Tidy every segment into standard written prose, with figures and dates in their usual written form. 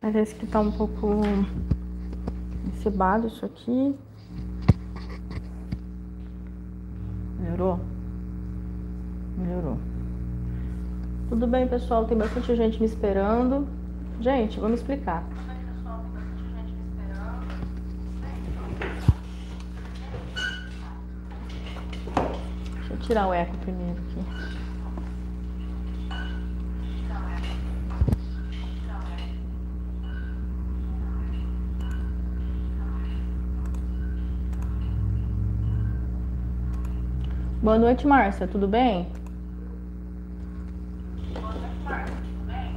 Parece que tá um pouco encebado isso aqui. Melhorou? Melhorou. Tudo bem, pessoal? Tem bastante gente me esperando. Gente, vamos explicar. Deixa eu tirar o eco primeiro aqui. Boa noite, Márcia. Tudo bem? Boa noite, Márcia. Tudo bem? Boa noite, Márcia. Tudo bem?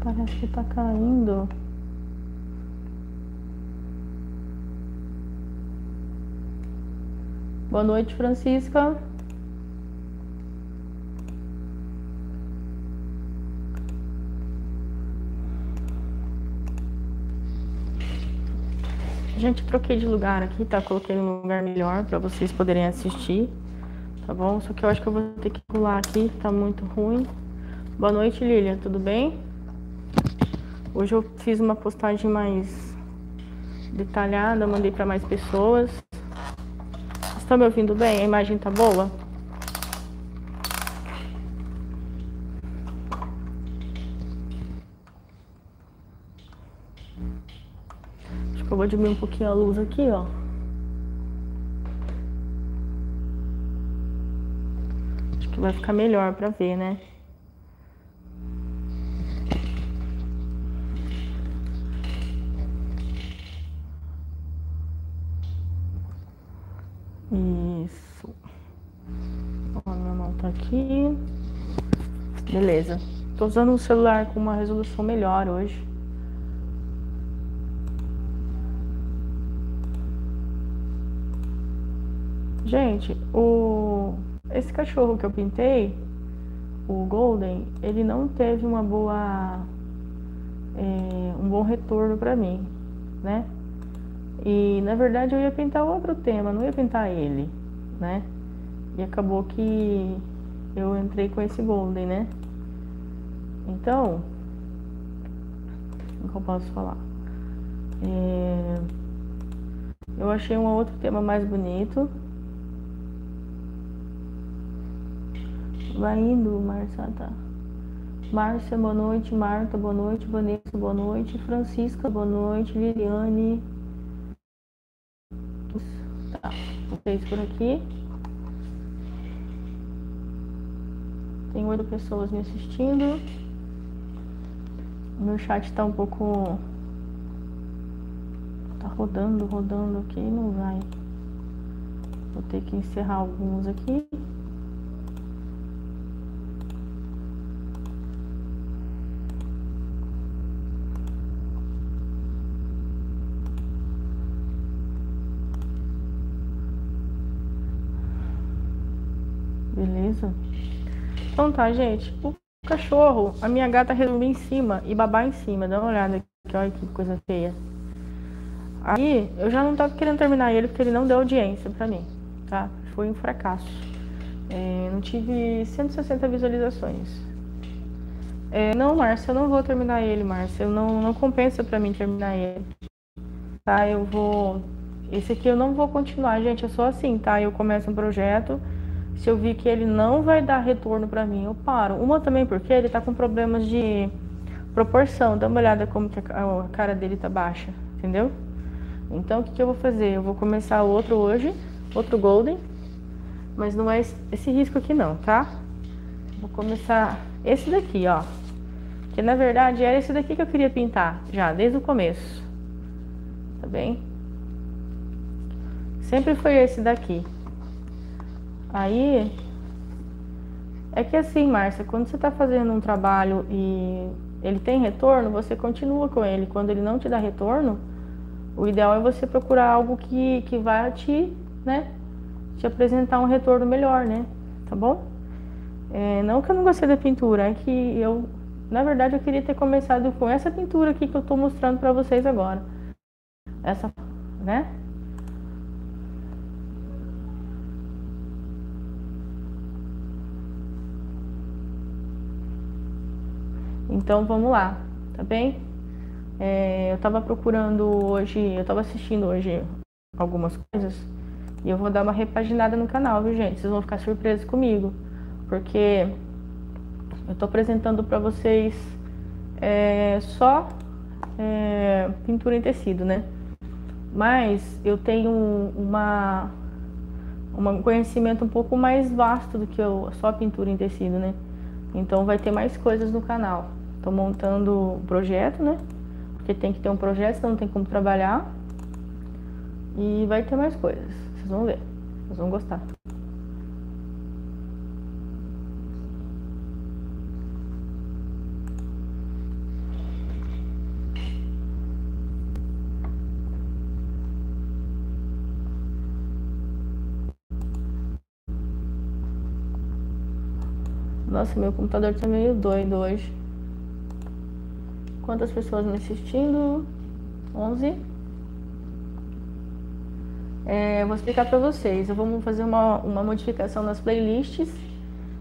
Parece que tá caindo. Boa noite, Francisca. Gente, troquei de lugar aqui, tá? Coloquei num lugar melhor pra vocês poderem assistir, tá bom? Só que eu acho que eu vou ter que pular aqui, tá muito ruim. Boa noite, Lilian. Tudo bem? Hoje eu fiz uma postagem mais detalhada, mandei para mais pessoas. Vocês estão me ouvindo bem? A imagem tá boa? Acho que eu vou diminuir um pouquinho a luz aqui, ó. Acho que vai ficar melhor para ver, né? Isso. Ó, minha mão tá aqui. Beleza. Tô usando um celular com uma resolução melhor hoje. Gente, esse cachorro que eu pintei, o Golden, ele não teve uma boa... um bom retorno pra mim, né? E, na verdade, eu ia pintar outro tema, não ia pintar ele, né? E acabou que eu entrei com esse Golden, né? Então, o que eu posso falar? Eu achei um outro tema mais bonito. Vai indo, Márcia, tá? Márcia, boa noite. Marta, boa noite. Vanessa, boa noite. Francisca, boa noite. Liliane... Tá, vocês por aqui. Tem 8 pessoas me assistindo. Meu chat tá um pouco... Tá rodando aqui, não vai. Vou ter que encerrar alguns aqui. Beleza? Então tá, gente. O cachorro, a minha gata resolveu em cima e babar em cima. Dá uma olhada aqui, olha que coisa feia. Aí, eu já não tava querendo terminar ele porque ele não deu audiência pra mim, tá? Foi um fracasso. Não tive 160 visualizações. Não, Márcia, eu não vou terminar ele, Márcia. Não compensa pra mim terminar ele. Tá, eu vou... Esse aqui eu não vou continuar, gente. Eu sou assim, tá? Eu começo um projeto... Se eu vi que ele não vai dar retorno pra mim, eu paro. Uma também porque ele tá com problemas de proporção. Dá uma olhada como que a cara dele tá baixa, entendeu? Então, o que eu vou fazer? Eu vou começar outro hoje, outro Golden. Mas não é esse risco aqui não, tá? Vou começar esse daqui, ó. Que na verdade era esse daqui que eu queria pintar já, desde o começo. Tá bem? Sempre foi esse daqui. Aí, é que assim, Márcia, quando você tá fazendo um trabalho e ele tem retorno, você continua com ele. Quando ele não te dá retorno, o ideal é você procurar algo que vai te, né, te apresentar um retorno melhor, né? Tá bom? É, não que eu não gostei da pintura, é que eu, na verdade, eu queria ter começado com essa pintura aqui que eu tô mostrando pra vocês agora. Essa, né? Então vamos lá, tá bem? É, eu tava procurando hoje, eu tava assistindo hoje algumas coisas e eu vou dar uma repaginada no canal, viu, gente? Vocês vão ficar surpresos comigo, porque eu tô apresentando pra vocês só pintura em tecido, né? Mas eu tenho um conhecimento um pouco mais vasto do que só pintura em tecido, né? Então vai ter mais coisas no canal. Tô montando o projeto, né? Porque tem que ter um projeto, senão não tem como trabalhar. E vai ter mais coisas. Vocês vão ver. Vocês vão gostar. Nossa, meu computador tá meio doido hoje. Quantas pessoas me assistindo? 11. É, vou explicar pra vocês. Eu vou fazer uma modificação nas playlists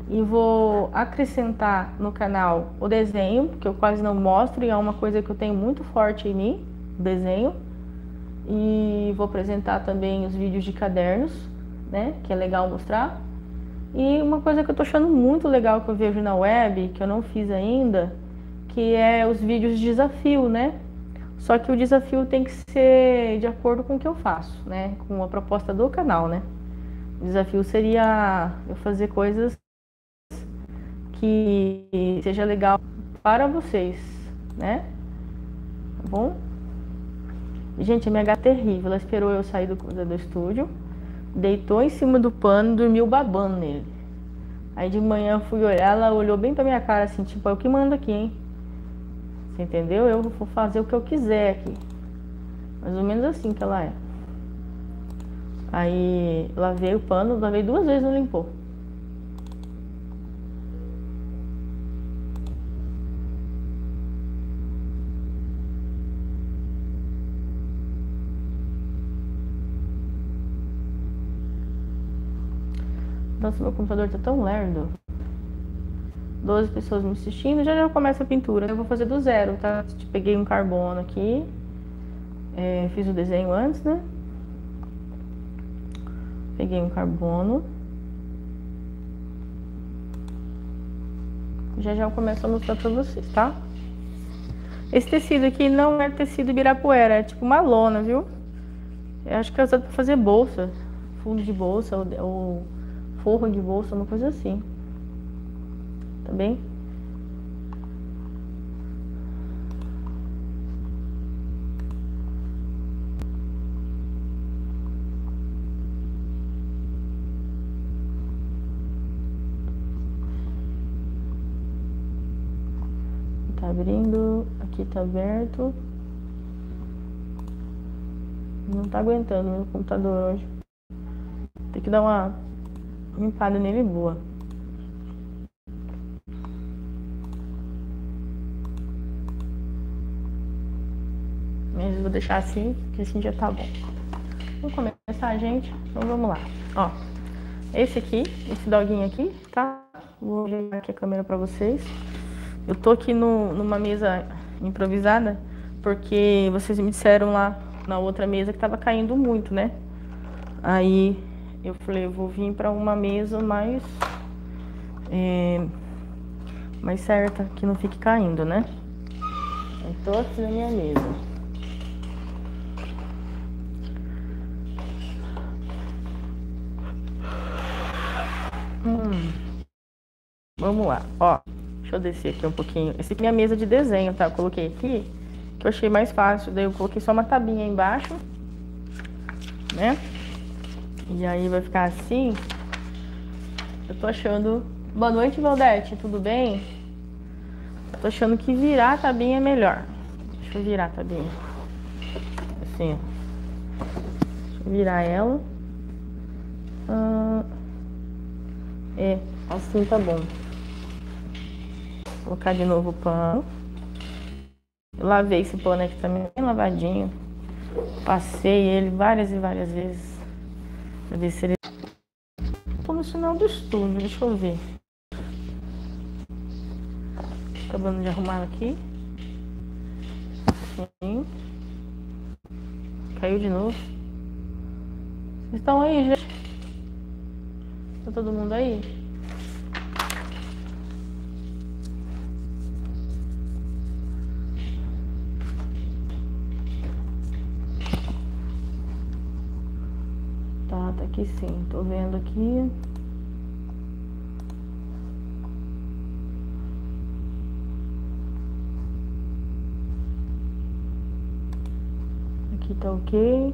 e vou acrescentar no canal o desenho, que eu quase não mostro e é uma coisa que eu tenho muito forte em mim, o desenho. E vou apresentar também os vídeos de cadernos, né, que é legal mostrar. E uma coisa que eu tô achando muito legal que eu vejo na web, que eu não fiz ainda, que é os vídeos de desafio, né? Só que o desafio tem que ser de acordo com o que eu faço, né? Com a proposta do canal, né? O desafio seria eu fazer coisas que seja legal para vocês, né? Tá bom? Gente, a minha gata é terrível, ela esperou eu sair do estúdio. Deitou em cima do pano, dormiu babando nele. Aí de manhã eu fui olhar, ela olhou bem pra minha cara assim, tipo, eu que mando aqui, hein? Você entendeu? Eu vou fazer o que eu quiser aqui. Mais ou menos assim que ela é. Aí lavei o pano, lavei 2 vezes, não limpou. Nossa, meu computador tá tão lerdo. 12 pessoas me assistindo. Já começa a pintura. Eu vou fazer do zero, tá? Peguei um carbono aqui. É, fiz o desenho antes, né? Peguei um carbono. Já eu começo a mostrar pra vocês, tá? Esse tecido aqui não é tecido Ibirapuera. É tipo uma lona, viu? Eu acho que é usado pra fazer bolsa. Fundo de bolsa ou forro de bolsa, uma coisa assim. Tá bem? Tá abrindo, aqui tá aberto. Não tá aguentando meu computador hoje. Tem que dar uma limpada nele boa. Mas eu vou deixar assim, porque assim já tá bom. Vamos começar, gente? Então vamos lá. Ó, esse aqui, esse doguinho aqui, tá? Vou jogar aqui a câmera pra vocês. Eu tô aqui numa mesa improvisada, porque vocês me disseram lá na outra mesa que tava caindo muito, né? Aí eu falei, eu vou vir para uma mesa mais certa, que não fique caindo, né? Então aqui na minha mesa. Vamos lá, ó. Deixa eu descer aqui um pouquinho. Essa aqui é minha mesa de desenho, tá? Eu coloquei aqui, que eu achei mais fácil. Daí eu coloquei só uma tabinha embaixo, né? E aí vai ficar assim. Eu tô achando... Boa noite, Valdete, tudo bem? Tô achando que virar a tabinha é melhor. Deixa eu virar a tabinha. Assim, ó. Deixa eu virar ela. É, assim tá bom. Vou colocar de novo o pano. Eu lavei esse pano aqui também, bem lavadinho. Passei ele várias e várias vezes. Pra ver se ele... Tô no sinal do estúdio, deixa eu ver. Acabando de arrumar aqui. Assim. Caiu de novo. Vocês estão aí, gente? Tá todo mundo aí? Tá aqui sim. Tô vendo aqui. Aqui tá ok.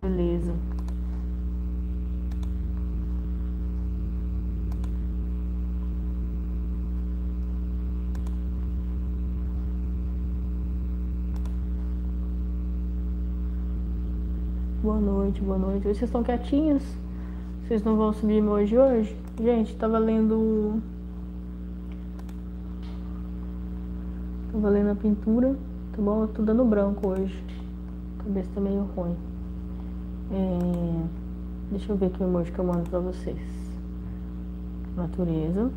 Beleza. Boa noite, boa noite. Vocês estão quietinhos? Vocês não vão subir meu hoje hoje? Gente, tava lendo a pintura, tá bom? Eu tô dando branco hoje. A cabeça tá meio ruim. Deixa eu ver que emoji que eu mando pra vocês. Natureza.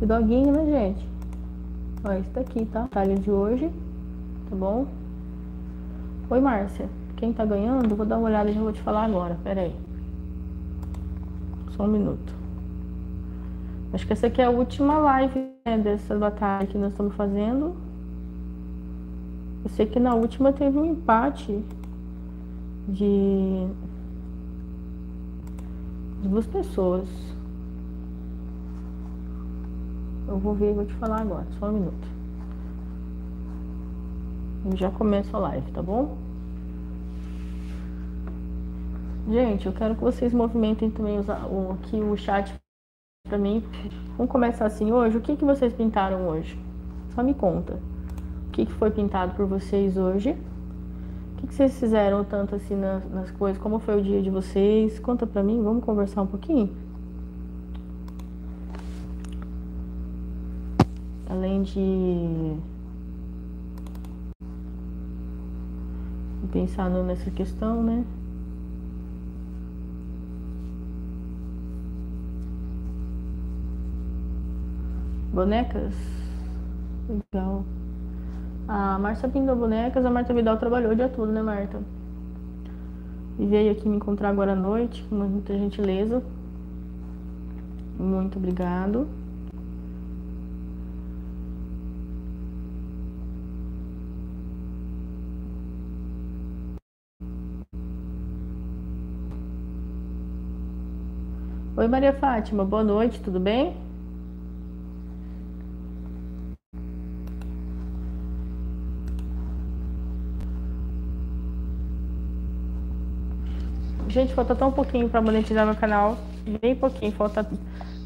E doguinho, né, gente? Ó, esse daqui, tá? Talha de hoje, tá bom? Oi, Márcia. Quem tá ganhando, vou dar uma olhada e já vou te falar agora. Pera aí. Só um minuto. Acho que essa aqui é a última live, né, dessa batalha que nós estamos fazendo. Eu sei que na última teve um empate de duas pessoas. Eu vou ver e vou te falar agora. Só um minuto. Já começo a live, tá bom? Gente, eu quero que vocês movimentem também aqui o chat pra mim. Vamos começar assim hoje. O que vocês pintaram hoje? Só me conta. O que foi pintado por vocês hoje? O que vocês fizeram tanto assim nas coisas? Como foi o dia de vocês? Conta pra mim, vamos conversar um pouquinho? Além de... pensando nessa questão, né? Bonecas? Legal. A Marta pintou bonecas, a Marta Vidal trabalhou o dia todo, né, Marta? E veio aqui me encontrar agora à noite, com muita gentileza. Muito obrigado. Oi, Maria Fátima, boa noite, tudo bem? Gente, falta tão pouquinho para monetizar meu canal, bem pouquinho, falta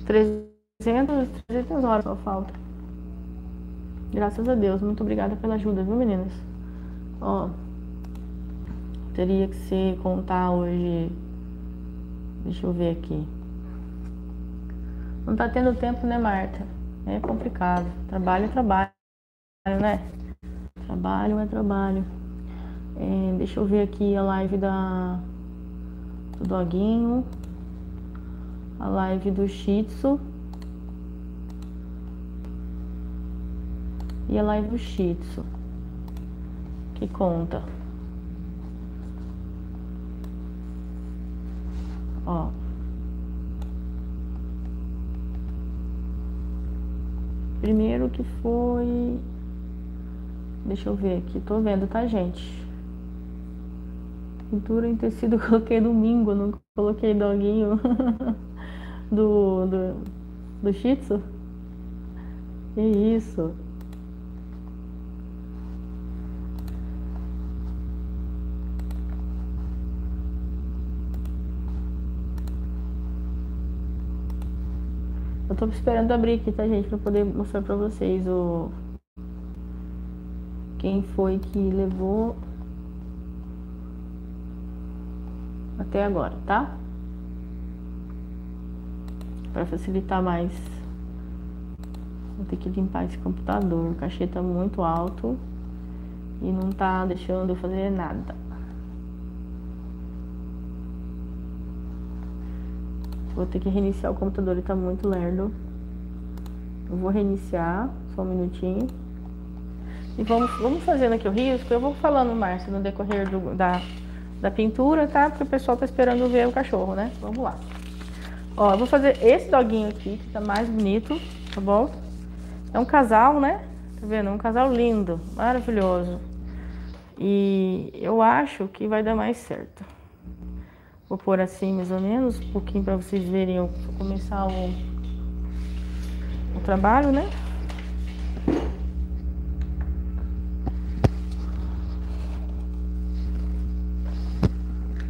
300 horas só falta. Graças a Deus, muito obrigada pela ajuda, viu, meninas? Ó, teria que ser contar hoje, deixa eu ver aqui. Não tá tendo tempo, né, Marta? É complicado. Trabalho é trabalho, né? Trabalho é trabalho. É, deixa eu ver aqui a live do doguinho. A live do Shih Tzu. E a live do Shih Tzu. Que conta. Ó. Primeiro que foi Deixa eu ver aqui, tô vendo, tá, gente? Pintura em tecido eu coloquei domingo, não coloquei doguinho do Shih Tzu. Que isso? Eu tô esperando abrir aqui, tá, gente? Pra poder mostrar pra vocês o... quem foi que levou até agora, tá? Para facilitar mais, vou ter que limpar esse computador. O cachê tá muito alto e não tá deixando eu fazer nada. Vou ter que reiniciar o computador, ele tá muito lerdo. Eu vou reiniciar, só um minutinho. E vamos fazendo aqui o risco. Eu vou falando, Márcia, no decorrer da pintura, tá? Porque o pessoal tá esperando ver o cachorro, né? Vamos lá. Ó, eu vou fazer esse doguinho aqui, que tá mais bonito, tá bom? É um casal, né? Tá vendo? É um casal lindo, maravilhoso. E eu acho que vai dar mais certo. Vou pôr assim, mais ou menos, um pouquinho pra vocês verem eu começar o trabalho, né?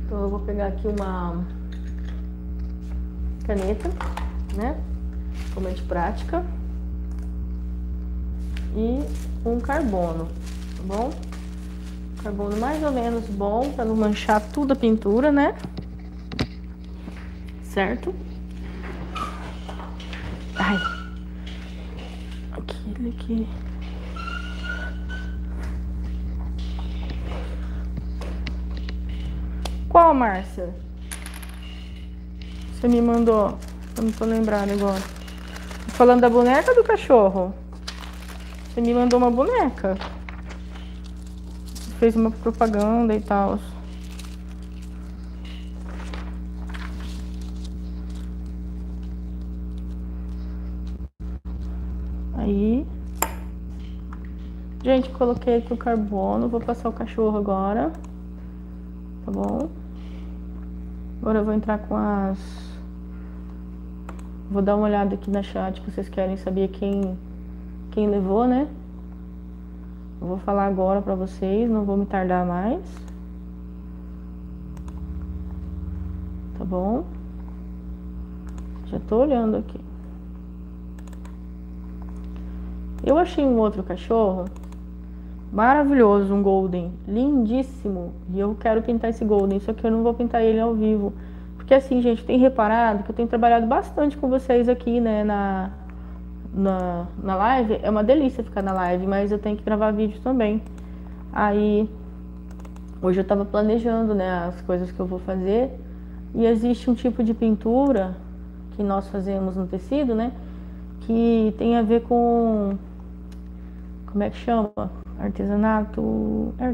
Então eu vou pegar aqui uma caneta, né, como de prática, e um carbono, tá bom? Um carbono mais ou menos bom para não manchar tudo a pintura, né? Certo? Ai, aquele que... Qual, Márcia? Você me mandou. Eu não tô lembrada agora. Tô falando da boneca ou do cachorro? Você me mandou uma boneca. Você fez uma propaganda e tal. Aí. Gente, coloquei aqui o carbono. Vou passar o cachorro agora. Tá bom? Agora eu vou entrar com as... Vou dar uma olhada aqui na chat, que vocês querem saber quem levou, né? Eu vou falar agora pra vocês, não vou me tardar mais. Tá bom? Já tô olhando aqui. Eu achei um outro cachorro maravilhoso, um Golden, lindíssimo, e eu quero pintar esse Golden, só que eu não vou pintar ele ao vivo, porque assim, gente, tem reparado que eu tenho trabalhado bastante com vocês aqui, né, na live. É uma delícia ficar na live, mas eu tenho que gravar vídeo também. Aí, hoje eu tava planejando, né, as coisas que eu vou fazer, e existe um tipo de pintura que nós fazemos no tecido, né, que tem a ver com... Como é que chama? Artesanato. É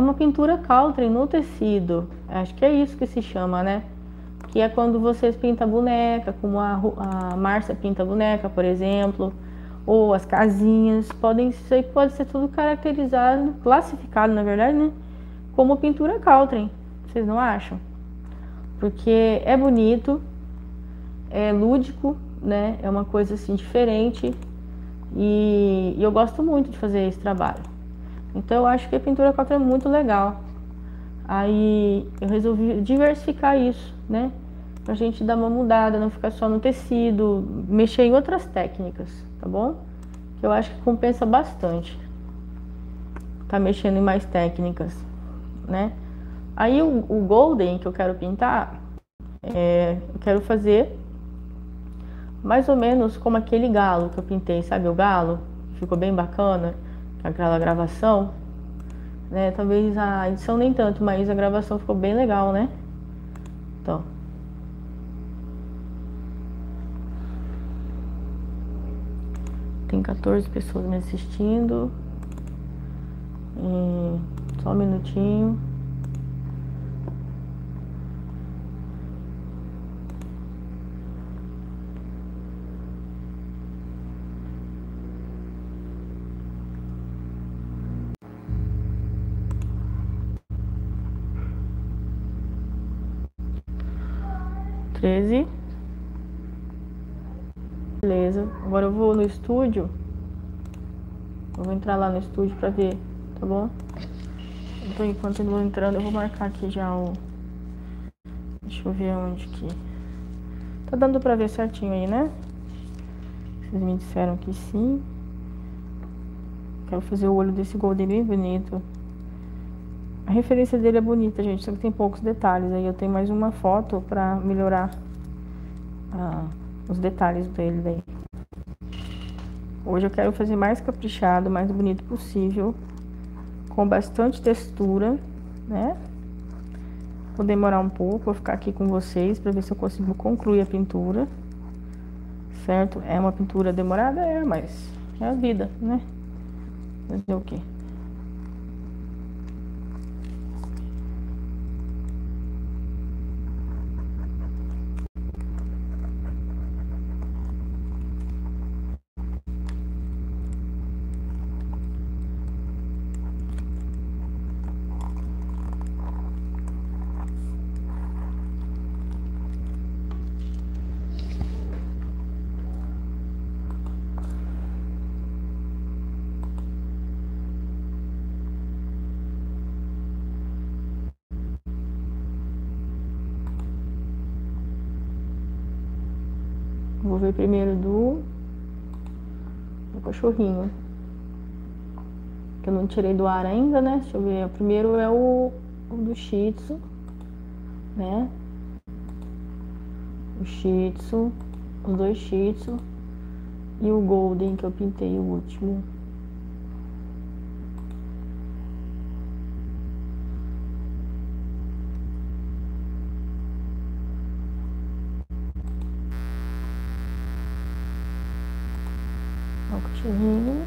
uma pintura country no tecido. Acho que é isso que se chama, né? Que é quando vocês pintam boneca, como a Márcia pinta boneca, por exemplo, ou as casinhas. Pode ser tudo caracterizado, classificado, na verdade, né? Como pintura country. Vocês não acham? Porque é bonito, é lúdico, né? É uma coisa assim diferente, e eu gosto muito de fazer esse trabalho. Então eu acho que a pintura country é muito legal. Aí eu resolvi diversificar isso, né? Pra gente dar uma mudada, não ficar só no tecido, mexer em outras técnicas, tá bom? Que eu acho que compensa bastante. Tá mexendo em mais técnicas, né? Aí o Golden que eu quero pintar, eu quero fazer mais ou menos como aquele galo que eu pintei, sabe o galo? Ficou bem bacana, aquela gravação, né? Talvez a edição nem tanto, mas a gravação ficou bem legal, né? Então. Tem 14 pessoas me assistindo. E só um minutinho. 13. Beleza. Agora eu vou no estúdio. Eu vou entrar lá no estúdio pra ver, tá bom? Então, enquanto eu vou entrando, eu vou marcar aqui já o... Deixa eu ver onde que... Tá dando pra ver certinho aí, né? Vocês me disseram que sim. Quero fazer o olho desse Golden bem bonito. A referência dele é bonita, gente, só que tem poucos detalhes. Aí eu tenho mais uma foto pra melhorar os detalhes dele daí. Hoje eu quero fazer mais caprichado, mais bonito possível, com bastante textura, né? Vou demorar um pouco, vou ficar aqui com vocês pra ver se eu consigo concluir a pintura, certo? É uma pintura demorada? É, mas é a vida, né? Fazer o quê? Vou ver primeiro do cachorrinho, que eu não tirei do ar ainda, né? Deixa eu ver. O primeiro é o do Shih Tzu, né? O Shih Tzu, os dois Shih Tzu e o Golden, que eu pintei o último. Cachorrinho.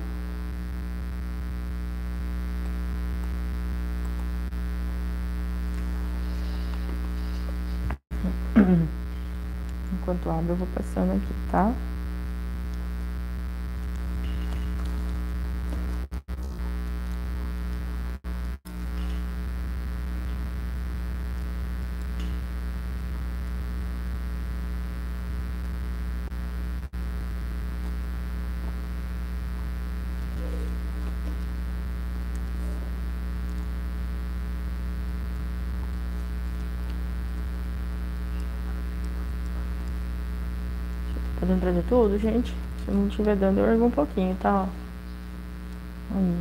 Enquanto abre, eu vou passando aqui, tá? Tá dando pra ver tudo, gente? Se não estiver dando, eu ergo um pouquinho, tá? Ó. Aí.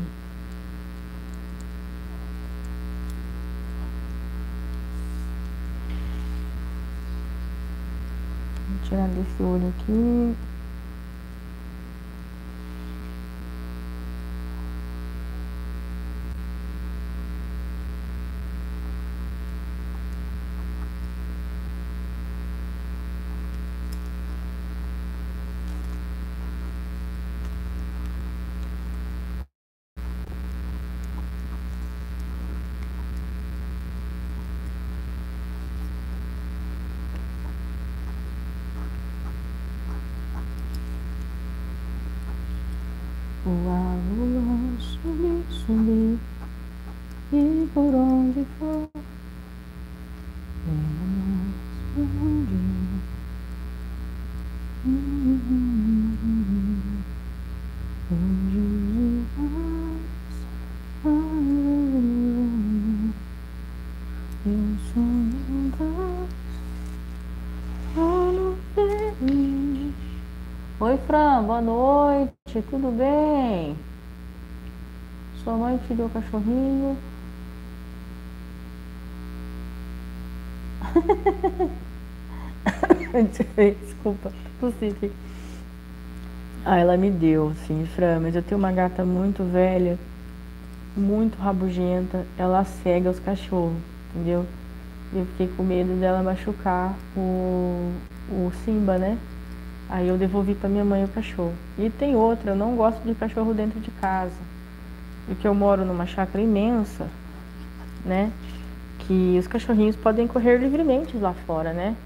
Vou tirar desse olho aqui. Voar, voar, subir, subir, e por onde for, por onde Oi, Fran, boa noite. Tudo bem? Sua mãe te deu o cachorrinho? Desculpa, tossi. Ah, ela me deu, sim, Fran, mas eu tenho uma gata muito velha, muito rabugenta, ela cega os cachorros, entendeu? Eu fiquei com medo dela machucar o Simba, né? Aí eu devolvi pra minha mãe o cachorro. E tem outra, eu não gosto de cachorro dentro de casa. Porque eu moro numa chácara imensa, né? Que os cachorrinhos podem correr livremente lá fora, né?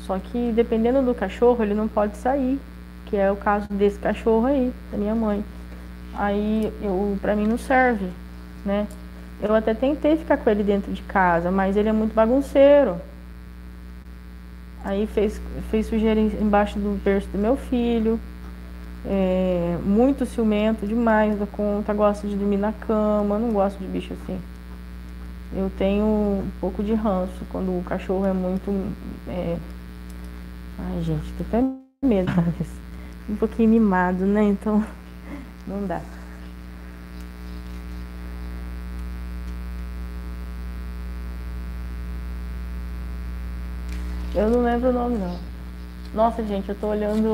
Só que dependendo do cachorro, ele não pode sair. Que é o caso desse cachorro aí, da minha mãe. Aí, pra mim não serve, né? Eu até tentei ficar com ele dentro de casa, mas ele é muito bagunceiro. Aí fez sujeira embaixo do berço do meu filho. É, muito ciumento, demais da conta. Gosta de dormir na cama, não gosto de bicho assim. Eu tenho um pouco de ranço quando o cachorro é muito... Ai, gente, tô até medo, talvez. Um pouquinho mimado, né? Então, não dá. Eu não lembro o nome, não. Nossa, gente, eu tô olhando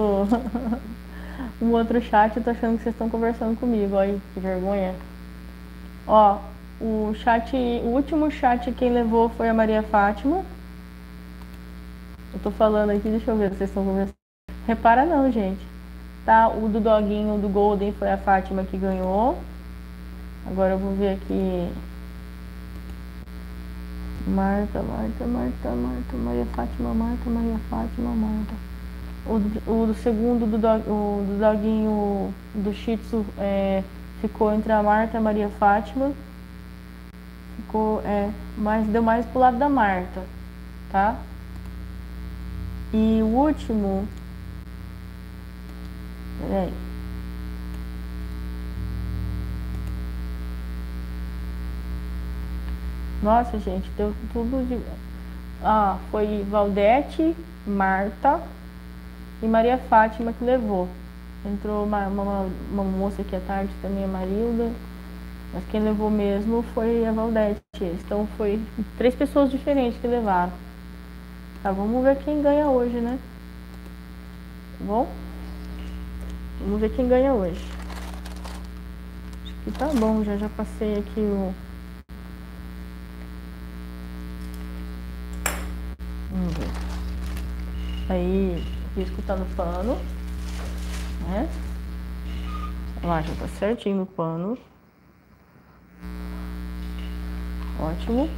um outro chat e tô achando que vocês estão conversando comigo. Olha que vergonha. Ó, o último chat quem levou foi a Maria Fátima. Eu tô falando aqui, deixa eu ver se vocês estão conversando. Repara não, gente. Tá, o do doguinho, o do Golden foi a Fátima que ganhou. Agora eu vou ver aqui... Marta, Maria Fátima. O segundo do doguinho do Shih Tzu ficou entre a Marta e a Maria Fátima. Ficou, mas deu mais pro lado da Marta, tá? E o último... Peraí. Nossa, gente, deu tudo de... Ah, foi Valdete, Marta e Maria Fátima que levou. Entrou uma moça aqui à tarde também, a Marilda. Mas quem levou mesmo foi a Valdete. Então foi 3 pessoas diferentes que levaram. Tá, vamos ver quem ganha hoje, né? Tá bom? Vamos ver quem ganha hoje. Acho que tá bom, já passei aqui o... Vamos ver. Aí, risco tá no pano, né? Olha lá, já tá certinho no pano. Ótimo.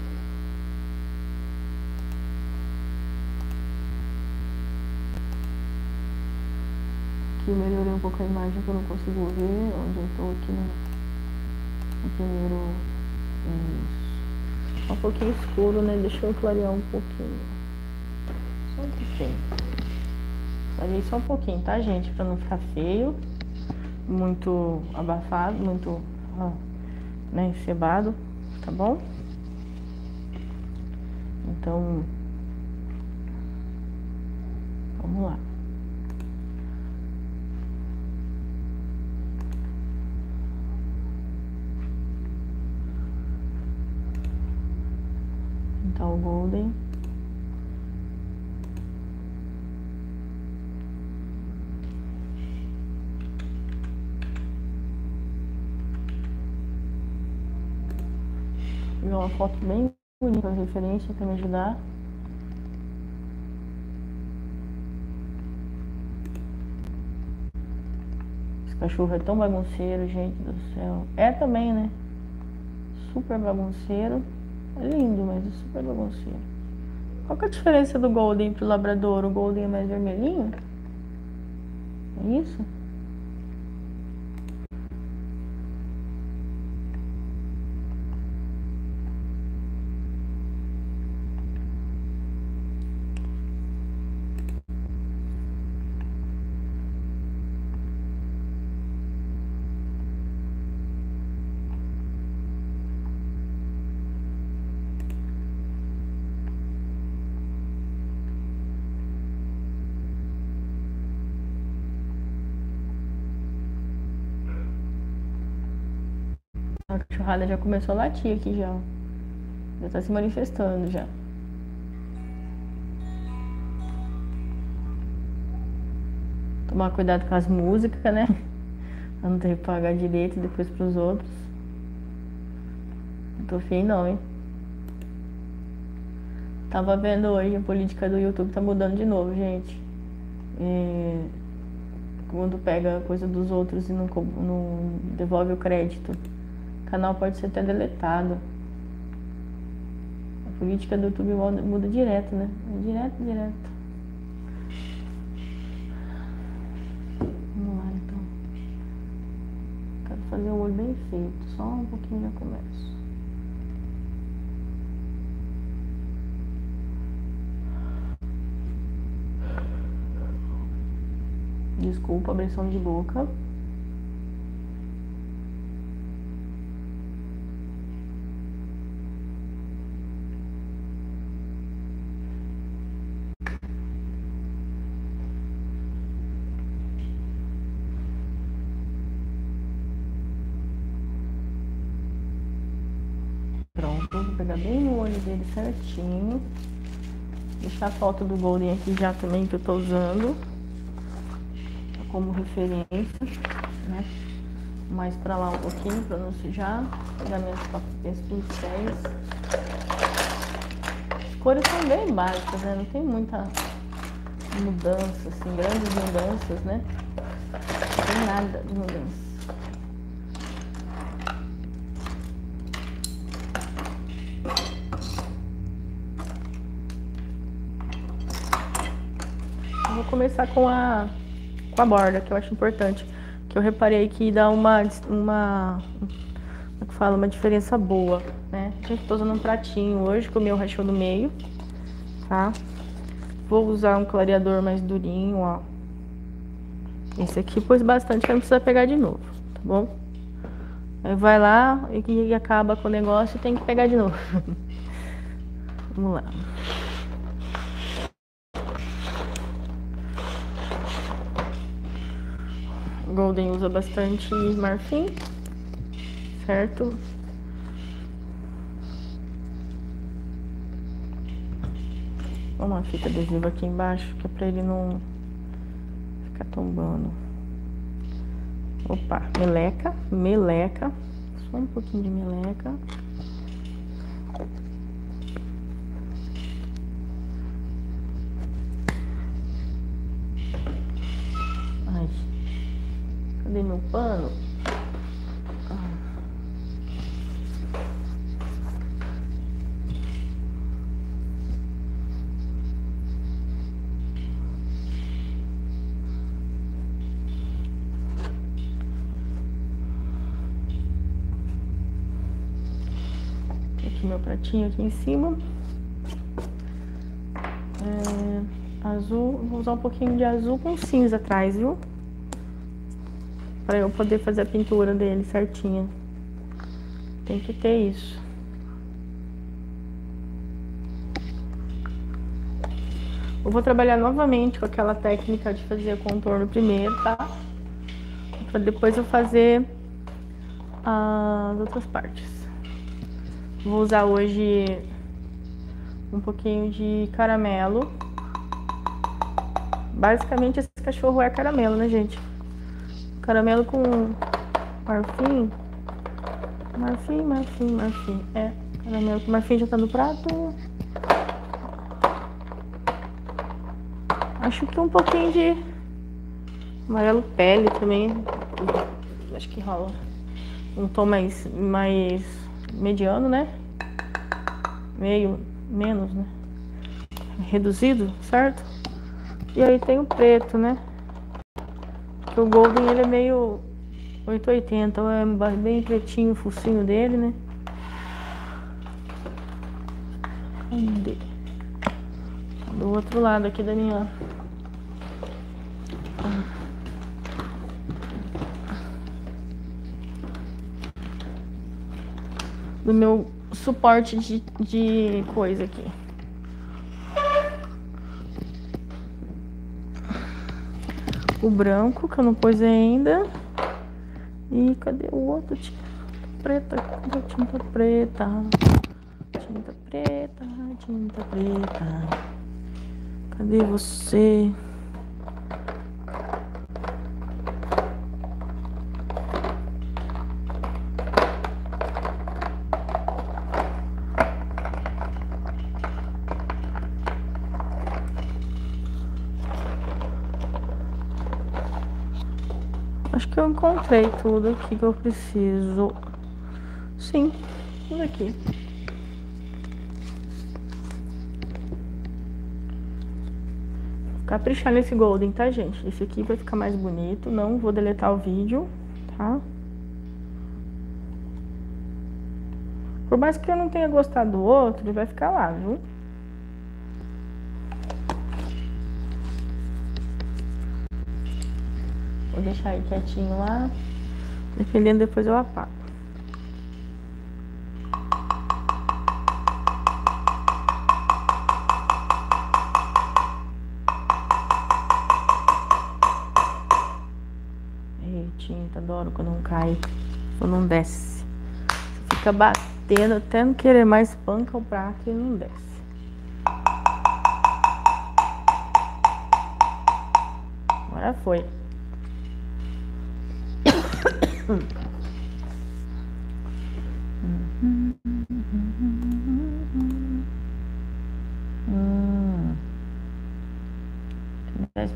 Aqui melhorei um pouco a imagem que eu não consigo ver. Onde eu tô aqui no primeiro... Isso. Tá um pouquinho escuro, né? Deixa eu clarear um pouquinho. Falei só um pouquinho, tá, gente? Pra não ficar feio, muito abafado, muito encebado, tá bom? Então, vamos lá. Então, o Golden. Uma foto bem bonita, uma referência para me ajudar. Esse cachorro é tão bagunceiro, gente do céu. É também, né? Super bagunceiro. É lindo, mas é super bagunceiro. Qual que é a diferença do Golden pro Labrador? O Golden é mais vermelhinho? É isso? A cachorrada já começou a latir aqui já. Já tá se manifestando já. Tomar cuidado com as músicas, né? Pra não ter que pagar direito depois pros outros. Não tô feio não, hein? Tava vendo hoje, a política do YouTube tá mudando de novo, gente. E quando pega a coisa dos outros e não devolve o crédito. O canal pode ser até deletado. A política do YouTube muda direto, né? Direto. Vamos lá, então. Quero fazer um olho bem feito. Só um pouquinho já começo. Desculpa, abrição de boca. Pronto, vou pegar bem no olho dele certinho. Deixar a foto do Golden aqui já também, que eu tô usando como referência, né? Mais pra lá um pouquinho, pra não sujar. Pegar minhas pincéis. As cores são bem básicas, né? Não tem muita mudança, assim, grandes mudanças, né? Não tem nada de mudança. Vou começar com a borda, que eu acho importante, que eu reparei que dá uma diferença boa, né? Eu tô usando um pratinho hoje, com o meu rachou no meio, tá? Vou usar um clareador mais durinho, ó. Esse aqui pôs bastante, que não precisa pegar de novo, tá bom? Aí vai lá e acaba com o negócio e tem que pegar de novo. Vamos lá. Golden usa bastante marfim, certo? Uma fita adesiva aqui embaixo, que é pra ele não ficar tombando. Opa, meleca, meleca. Só um pouquinho de meleca. Cadê meu pano? Aqui meu pratinho aqui em cima. É, azul, vou usar um pouquinho de azul com cinza atrás, viu? Pra eu poder fazer a pintura dele certinha. Tem que ter isso. Eu vou trabalhar novamente com aquela técnica de fazer o contorno primeiro, tá? Pra depois eu fazer as outras partes. Vou usar hoje um pouquinho de caramelo. Basicamente esse cachorro é caramelo, né, gente? Caramelo com marfim. Marfim, marfim, marfim. É, caramelo com marfim já tá no prato. Acho que um pouquinho de amarelo pele também. Acho que rola um tom mais mediano, né? Meio, menos, né? Reduzido, certo? E aí tem o preto, né? O Golden, ele é meio 880, é bem pretinho o focinho dele, né? Cadê? Do outro lado aqui da minha... Do meu suporte de coisa aqui. O branco, que eu não pus ainda. E cadê o outro? Tinta preta. Tinta preta. Tinta preta. Tinta preta. Cadê você? Acho que eu encontrei tudo aqui que eu preciso. Sim, tudo aqui. Vou caprichar nesse Golden, tá, gente? Esse aqui vai ficar mais bonito. Não vou deletar o vídeo, tá? Por mais que eu não tenha gostado do outro, ele vai ficar lá, viu? deixar ele quietinho lá. Dependendo, depois eu apago. Ei, tinta, adoro quando não cai, quando não desce. Você fica batendo até não querer mais, panca o prato e não desce. Agora foi.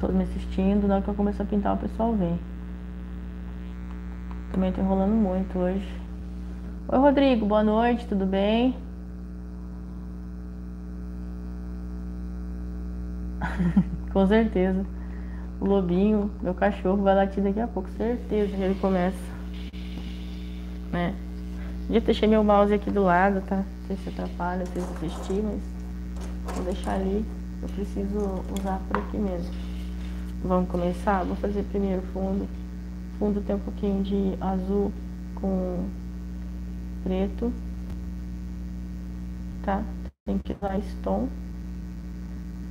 Todos me assistindo. Na hora que eu começo a pintar, o pessoal vem. Também tô enrolando muito hoje. Oi, Rodrigo, boa noite, tudo bem? Com certeza. O Lobinho, meu cachorro, vai latir daqui a pouco. Certeza que ele começa, né? Eu deixei meu mouse aqui do lado, tá? Não sei se atrapalha, se assistir, mas vou deixar ali. Eu preciso usar por aqui mesmo. Vamos começar? Vou fazer primeiro fundo. Fundo tem um pouquinho de azul com preto, tá? Tem que usar esse tom.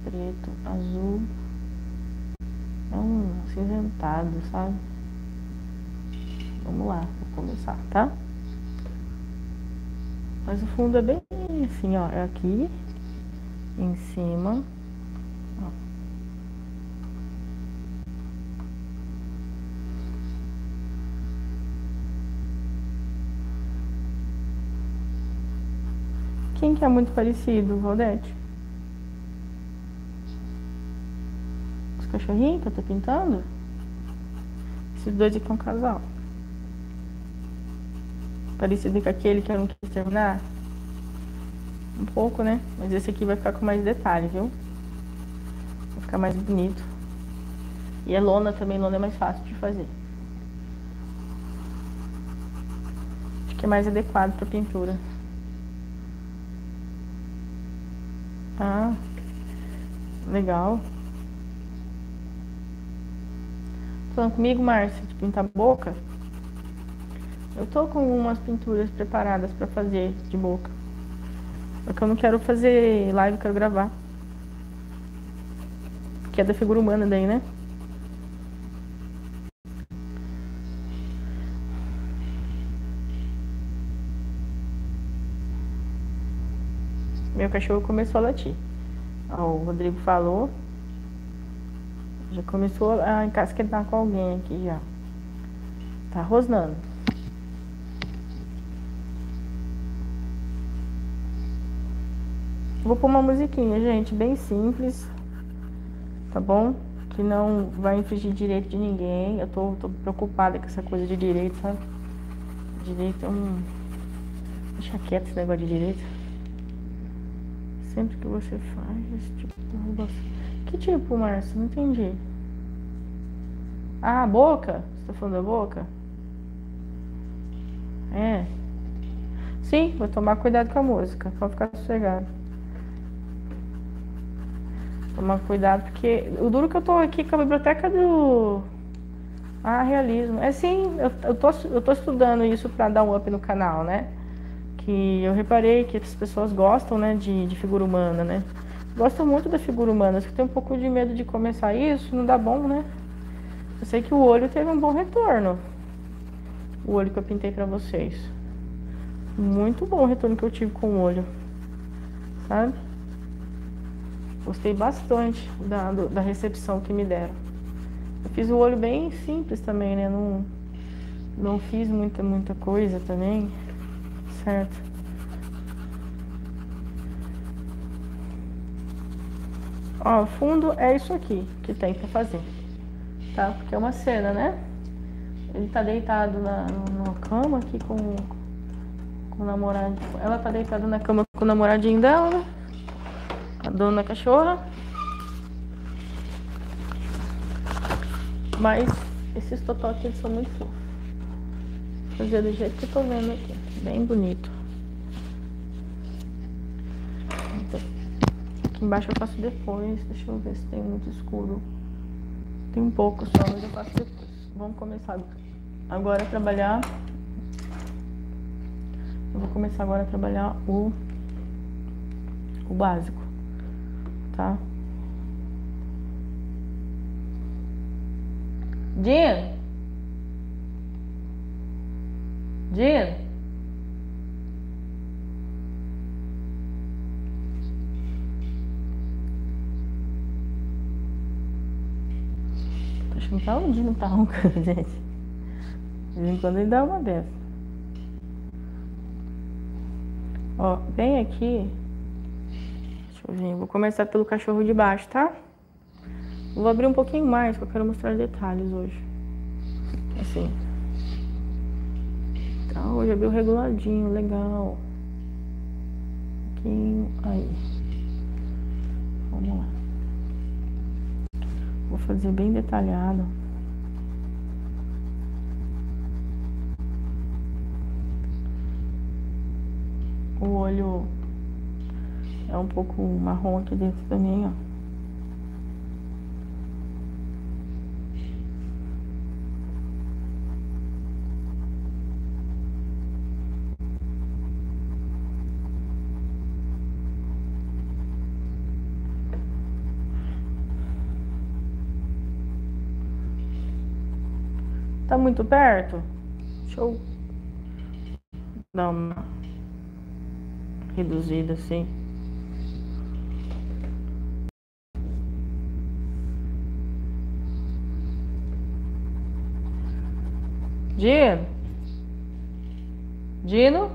Preto, azul. É um cinzentado, sabe? Vamos lá, vou começar, tá? Mas o fundo é bem assim, ó. É aqui, em cima, ó. Quem que é muito parecido, Valdete? Cachorrinho que eu tô pintando? Esses dois aqui é um casal. Parecido com aquele que eu não quis terminar. Um pouco, né? Mas esse aqui vai ficar com mais detalhe, viu? Vai ficar mais bonito. E é lona também, lona é mais fácil de fazer. Acho que é mais adequado pra pintura. Ah, legal. Falando comigo, Márcia, de pintar boca. Eu tô com umas pinturas preparadas pra fazer de boca. Só que eu não quero fazer live, eu quero gravar. Que é da figura humana daí, né? Meu cachorro começou a latir. Ó, o Rodrigo falou. Já começou a encasquetar com alguém aqui já. Tá rosnando. Vou pôr uma musiquinha, gente, bem simples. Tá bom? Que não vai infringir direito de ninguém. Eu tô preocupada com essa coisa de direito, sabe? Direito é um... Deixa quieto esse negócio de direito. Sempre que você faz esse tipo de roubação. Que tipo, Márcio? Não entendi. Ah, boca? Você tá falando da boca? É. Sim, vou tomar cuidado com a música. Só ficar sossegado. Tomar cuidado, porque... O duro que eu tô aqui com a biblioteca do... Ah, realismo. É sim, eu tô estudando isso pra dar um up no canal, né? Que eu reparei que as pessoas gostam, né, de figura humana, né? Gosto muito da figura humana, acho que tem um pouco de medo de começar isso, não dá bom, né? Eu sei que o olho teve um bom retorno. O olho que eu pintei pra vocês. Muito bom o retorno que eu tive com o olho. Sabe? Gostei bastante da recepção que me deram. Eu fiz o olho bem simples também, né? Não fiz muita coisa também. Certo? Ó, o fundo é isso aqui que tem pra fazer, tá? Porque é uma cena, né? Ele tá deitado na cama aqui com o namoradinho. Ela tá deitada na cama com o namoradinho dela, né? A dona cachorra. Mas esses totó aqui são muito fofos. Vou fazer do jeito que eu tô vendo aqui. Bem bonito. Embaixo eu faço depois, deixa eu ver se tem muito escuro. Tem um pouco só, mas eu faço depois. Vamos começar agora a trabalhar. Eu vou começar agora a trabalhar o básico, tá? Jean. Acho que não tá onde não tá roncando, gente. De vez em quando ele dá uma dessa. Ó, vem aqui. Deixa eu ver. Eu vou começar pelo cachorro de baixo, tá? Vou abrir um pouquinho mais, porque eu quero mostrar detalhes hoje. Assim. Então, hoje abriu reguladinho, legal. Um pouquinho. Aí. Vamos lá. Vou fazer bem detalhado. O olho é um pouco marrom aqui dentro também, ó. Tá muito perto? Deixa eu dar uma reduzida assim. Dino?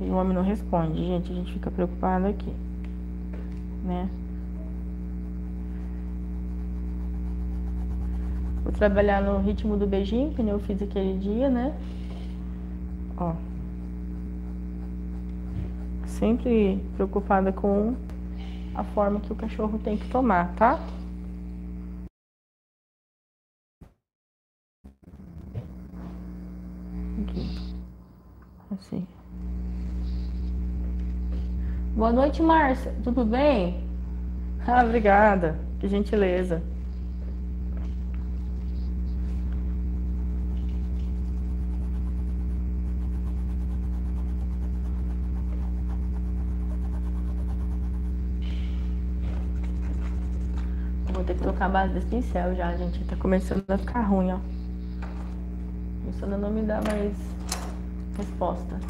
E o homem não responde, gente. A gente fica preocupado aqui, né? Vou trabalhar no ritmo do beijinho, que nem eu fiz aquele dia, né? Ó. Sempre preocupada com a forma que o cachorro tem que tomar, tá? Aqui. Assim. Boa noite, Márcia. Tudo bem? Ah, obrigada. Que gentileza. A base desse pincel já, gente, tá começando a ficar ruim, ó. Começando a não me dar mais resposta.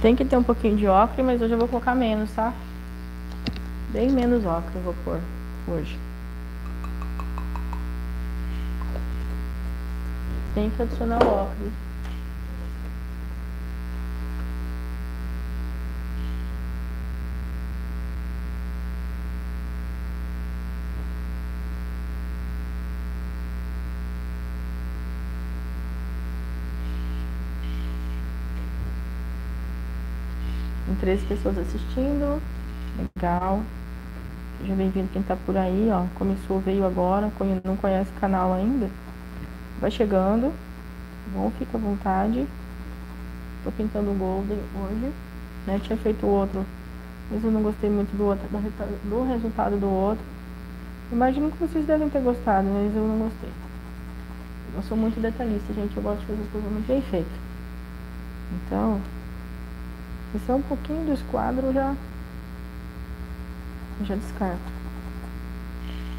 Tem que ter um pouquinho de ocre, mas hoje eu vou colocar menos, tá? Bem menos ocre eu vou pôr hoje. Tem que adicionar o ocre. Três pessoas assistindo, legal. Seja bem-vindo quem tá por aí, ó. Começou, veio agora, não conhece o canal ainda, vai chegando, tá bom? Fica à vontade. Tô pintando o Golden hoje, né? Tinha feito outro, mas eu não gostei muito do outro, do resultado do outro. Imagino que vocês devem ter gostado, mas eu não gostei. Eu sou muito detalhista, gente, eu gosto de fazer as coisas muito bem feitas. Então... isso é um pouquinho do esquadro, já descarto.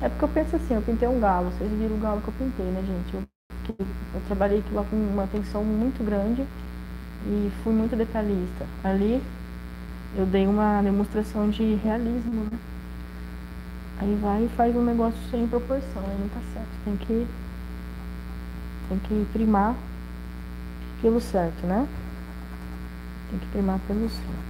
É porque eu penso assim, eu pintei um galo, vocês viram o galo que eu pintei, né, gente? Eu trabalhei aquilo com uma atenção muito grande e fui muito detalhista. Ali eu dei uma demonstração de realismo, né? Aí vai e faz um negócio sem proporção, aí não tá certo. Tem que primar pelo certo, né? Tem que primar pelo centro.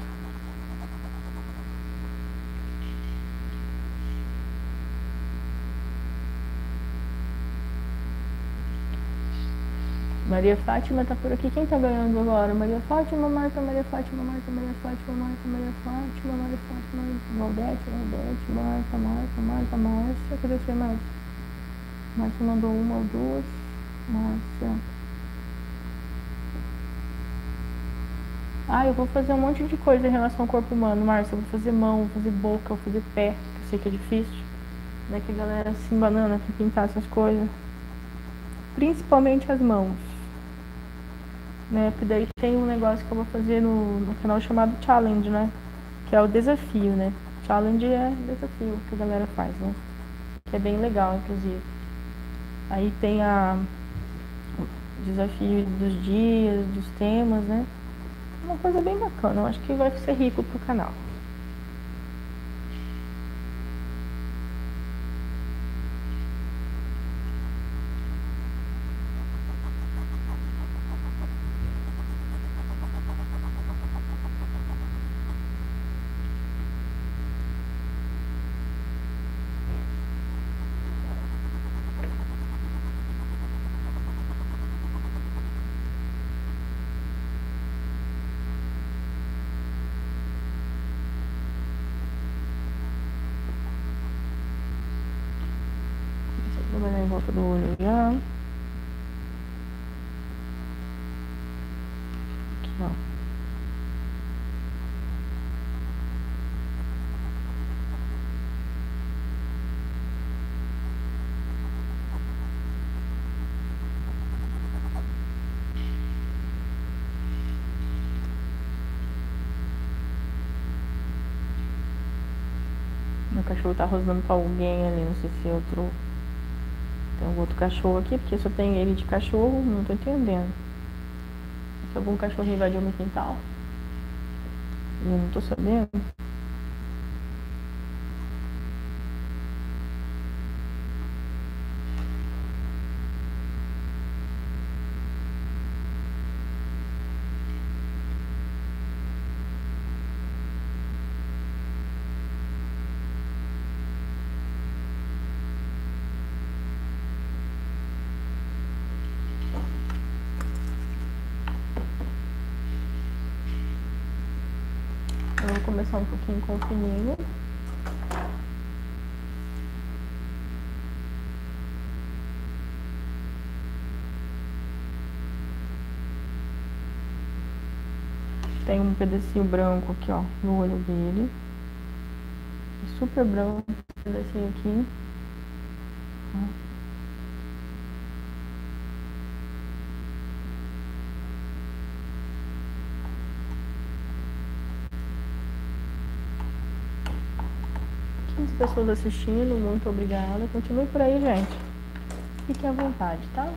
Maria Fátima tá por aqui. Quem tá ganhando agora? Maria Fátima, Marta, Maria Fátima, Marta, Maria Fátima, Marta, Maria Fátima, Maria Fátima, Valdete, Valdete, Marta, Marta, Marta, Márcia. Cadê você, Márcia? Márcia mandou uma ou duas. Márcia. Ah, eu vou fazer um monte de coisa em relação ao corpo humano, Márcia. Eu vou fazer mão, vou fazer boca, vou fazer pé, que eu sei que é difícil. Né, que a galera se embanana pra pintar essas coisas. Principalmente as mãos. Né, porque daí tem um negócio que eu vou fazer no canal chamado Challenge, né? Que é o desafio, né? Challenge é desafio que a galera faz, né? Que é bem legal, inclusive. Aí tem o desafio dos dias, dos temas, né? Uma coisa bem bacana, eu acho que vai ser rico pro canal. O cachorro tá rosnando pra alguém ali, não sei se outro... Tem algum outro cachorro aqui, porque só tem ele de cachorro, não tô entendendo. Se algum cachorro invadiu meu quintal, eu não tô sabendo. Começar um pouquinho com o fininho. Tem um pedacinho branco aqui, ó, no olho dele. É super branco esse pedacinho aqui. Ó. Pessoas assistindo, muito obrigada. Continue por aí, gente. Fique à vontade, tá? Vou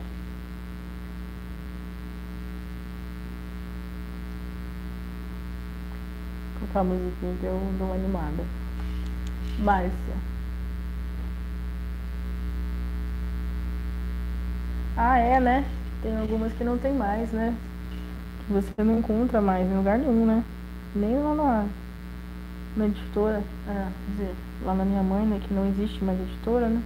colocar a musiquinha que eu dou uma animada. Márcia. Ah, é, né? Tem algumas que não tem mais, né? Que você não encontra mais em lugar nenhum, né? Nem lá na editora, quer dizer, lá na minha mãe, né, que não existe mais editora, né?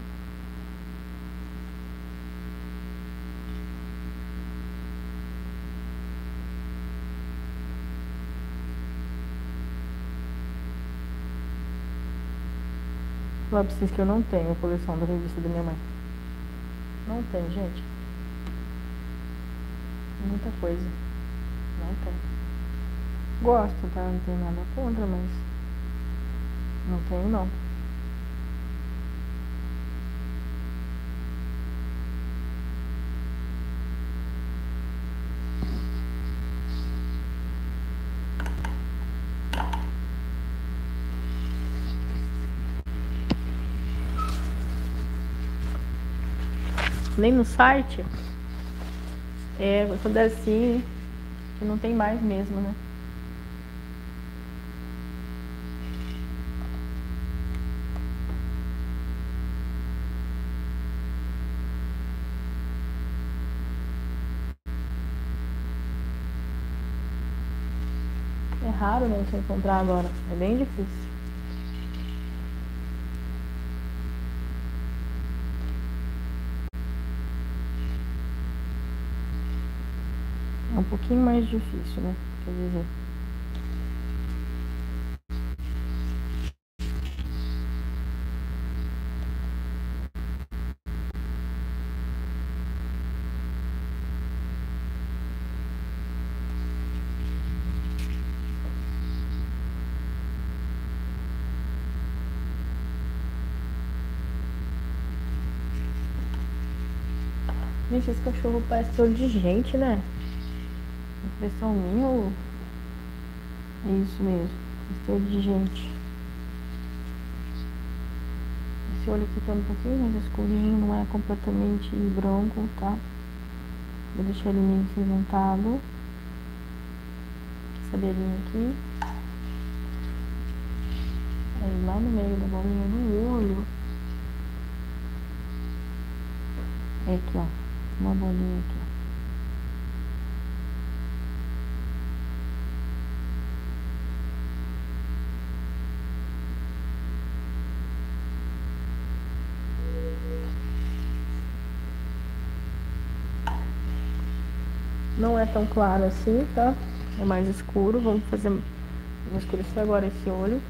Falar pra vocês que eu não tenho a coleção da revista da minha mãe. Não tenho, gente. Muita coisa. Não tenho. Gosto, tá? Não tenho nada contra, mas... Não tenho, não. Nem no site? É, quando é assim, que não tem mais mesmo, né? É raro, né, você encontrar agora. É bem difícil. É um pouquinho mais difícil, né? Quer dizer... Gente, esse cachorro parece todo de gente, né? Impressão minha ou... É isso mesmo, esse olho de gente. Esse olho aqui tá um pouquinho mais escurinho, não é completamente branco, tá? Vou deixar ele meio que juntado. Essa beirinha aqui. Aí lá no meio da bolinha do olho. É aqui, ó. Uma bolinha aqui. Não é tão claro assim, tá? É mais escuro. Vamos fazer... Vamos escurecer agora esse olho.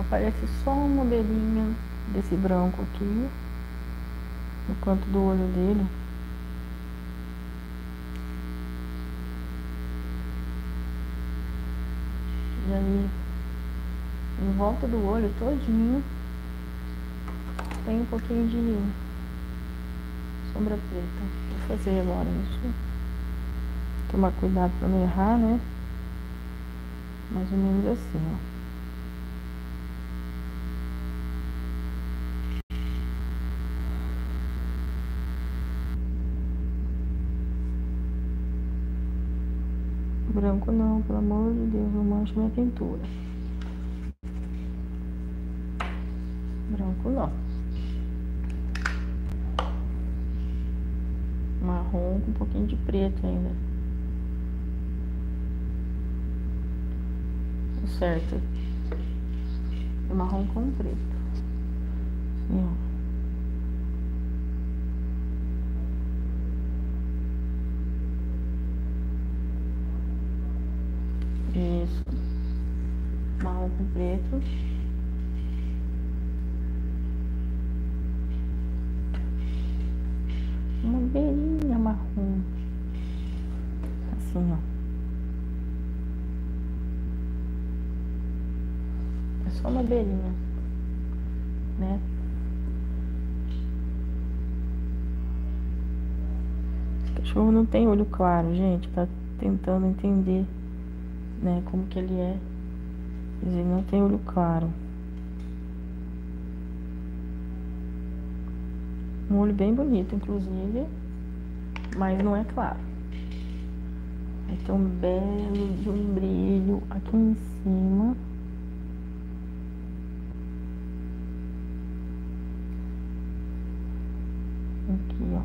Aparece só uma beirinha desse branco aqui, no canto do olho dele. E aí, em volta do olho todinho, tem um pouquinho de sombra preta. Vou fazer agora isso. Tomar cuidado pra não errar, né? Mais ou menos assim, ó. Branco não, pelo amor de Deus, não manche minha pintura. Branco não. Marrom com um pouquinho de preto ainda. O certo é marrom com preto. Assim, ó. Isso, marrom com preto. Uma beirinha marrom. Assim, ó. É só uma beirinha, né? Esse cachorro não tem olho claro, gente. Tá tentando entender, né, como que ele é. Ele não tem olho claro. Um olho bem bonito, inclusive, mas não é claro. Ele tem um belo de um brilho aqui em cima. Aqui, ó.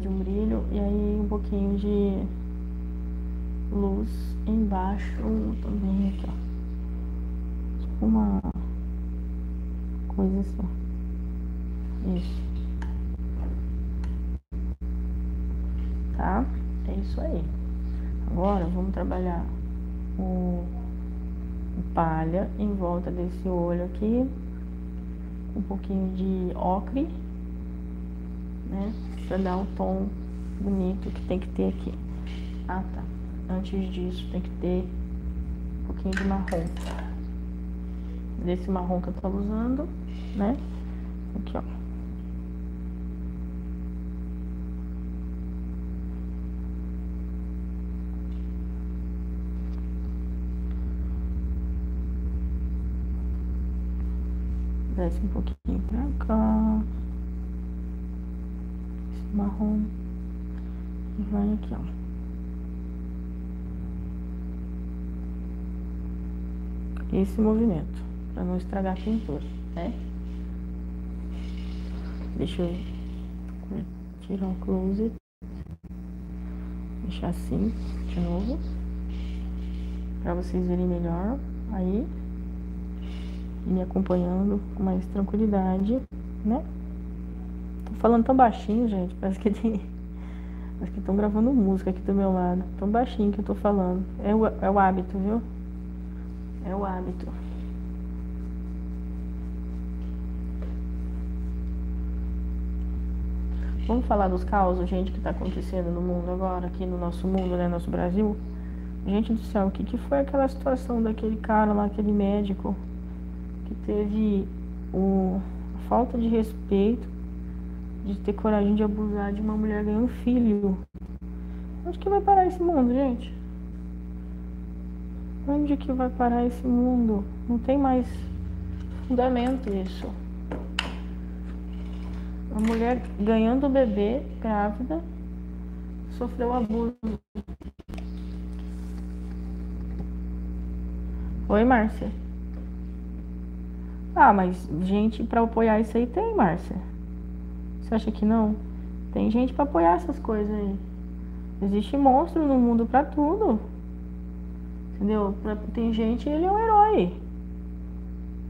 De um brilho, e aí um pouquinho de luz embaixo também aqui, ó. Tipo uma coisa só. Isso. tá? É isso aí. Agora, vamos trabalhar o palha em volta desse olho aqui. Um pouquinho de ocre, né? Pra dar o tom bonito que tem que ter aqui. Ah, tá. Antes disso, tem que ter um pouquinho de marrom. Desse marrom que eu tava usando, né? Aqui, ó. Desce um pouquinho pra cá. Esse marrom. E vai aqui, ó. Esse movimento, pra não estragar a pintura, né? Deixa eu tirar o close. Deixar assim, de novo. Pra vocês verem melhor. Aí. E me acompanhando com mais tranquilidade, né? Tô falando tão baixinho, gente. Parece que tem... Parece que estão gravando música aqui do meu lado. Tão baixinho que eu tô falando. É o hábito, viu? É o hábito. Vamos falar dos causos, gente, que tá acontecendo no mundo agora, aqui no nosso mundo, né, nosso Brasil. Gente do céu, o que foi aquela situação daquele cara lá, aquele médico, que teve a falta de respeito de ter coragem de abusar de uma mulher ganhando um filho? Onde que vai parar esse mundo, gente? Onde que vai parar esse mundo? Não tem mais fundamento isso. Uma mulher ganhando o bebê, grávida, sofreu abuso. Oi, Márcia. Ah, mas gente pra apoiar isso aí tem, Márcia. Você acha que não? Tem gente pra apoiar essas coisas aí. Existe monstro no mundo pra tudo. Entendeu? Tem gente, ele é um herói,